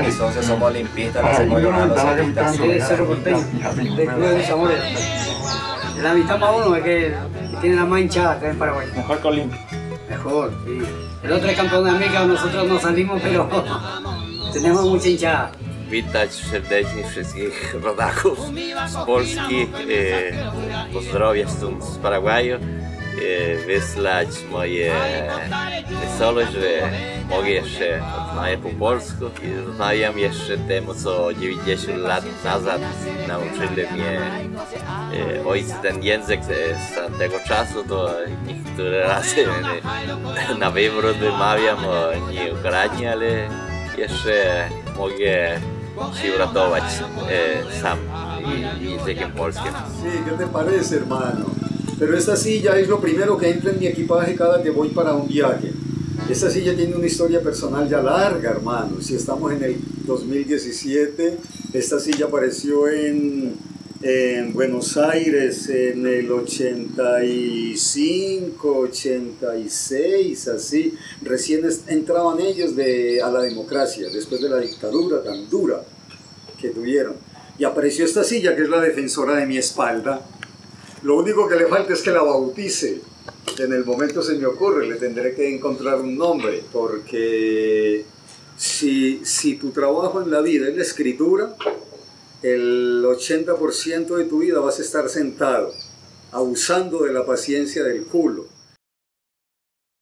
Entonces somos limpistas, nos apoyamos a los artistas. Sí, es Cerro Porteño, de Club de Sabores. La amistad para uno es que tiene la más hinchada acá en Paraguay. Mejor que Olimpia. Mejor, sí. El otro es campeón de América, nosotros no salimos, pero tenemos mucha hinchada. Witaj serdecznie wszystkich rodaków z Polski. Pozdrawiam z Paraguaju. Wyslać moje wesołość, że mogę jeszcze znać po polsku i znam jeszcze temu, co dziewięćdziesiąt lat nazad nauczyli mnie ojcy ten język z tego czasu, to niektóre razy na wywrót wymawiam nie ukradnie, ale jeszcze mogę się uratować sam językiem polskim. Sí, ¿qué te parece, hermano? Pero esta silla es lo primero que entra en mi equipaje cada que voy para un viaje. Esta silla tiene una historia personal ya larga, hermano. Si estamos en el dos mil diecisiete, esta silla apareció en, en Buenos Aires en el ochenta y cinco, ochenta y seis, así. Recién entraban ellos de, a la democracia, después de la dictadura tan dura que tuvieron. Y apareció esta silla que es la defensora de mi espalda. Lo único que le falta es que la bautice. En el momento se me ocurre, le tendré que encontrar un nombre, porque si, si tu trabajo en la vida es la escritura, el ochenta por ciento de tu vida vas a estar sentado, abusando de la paciencia del culo.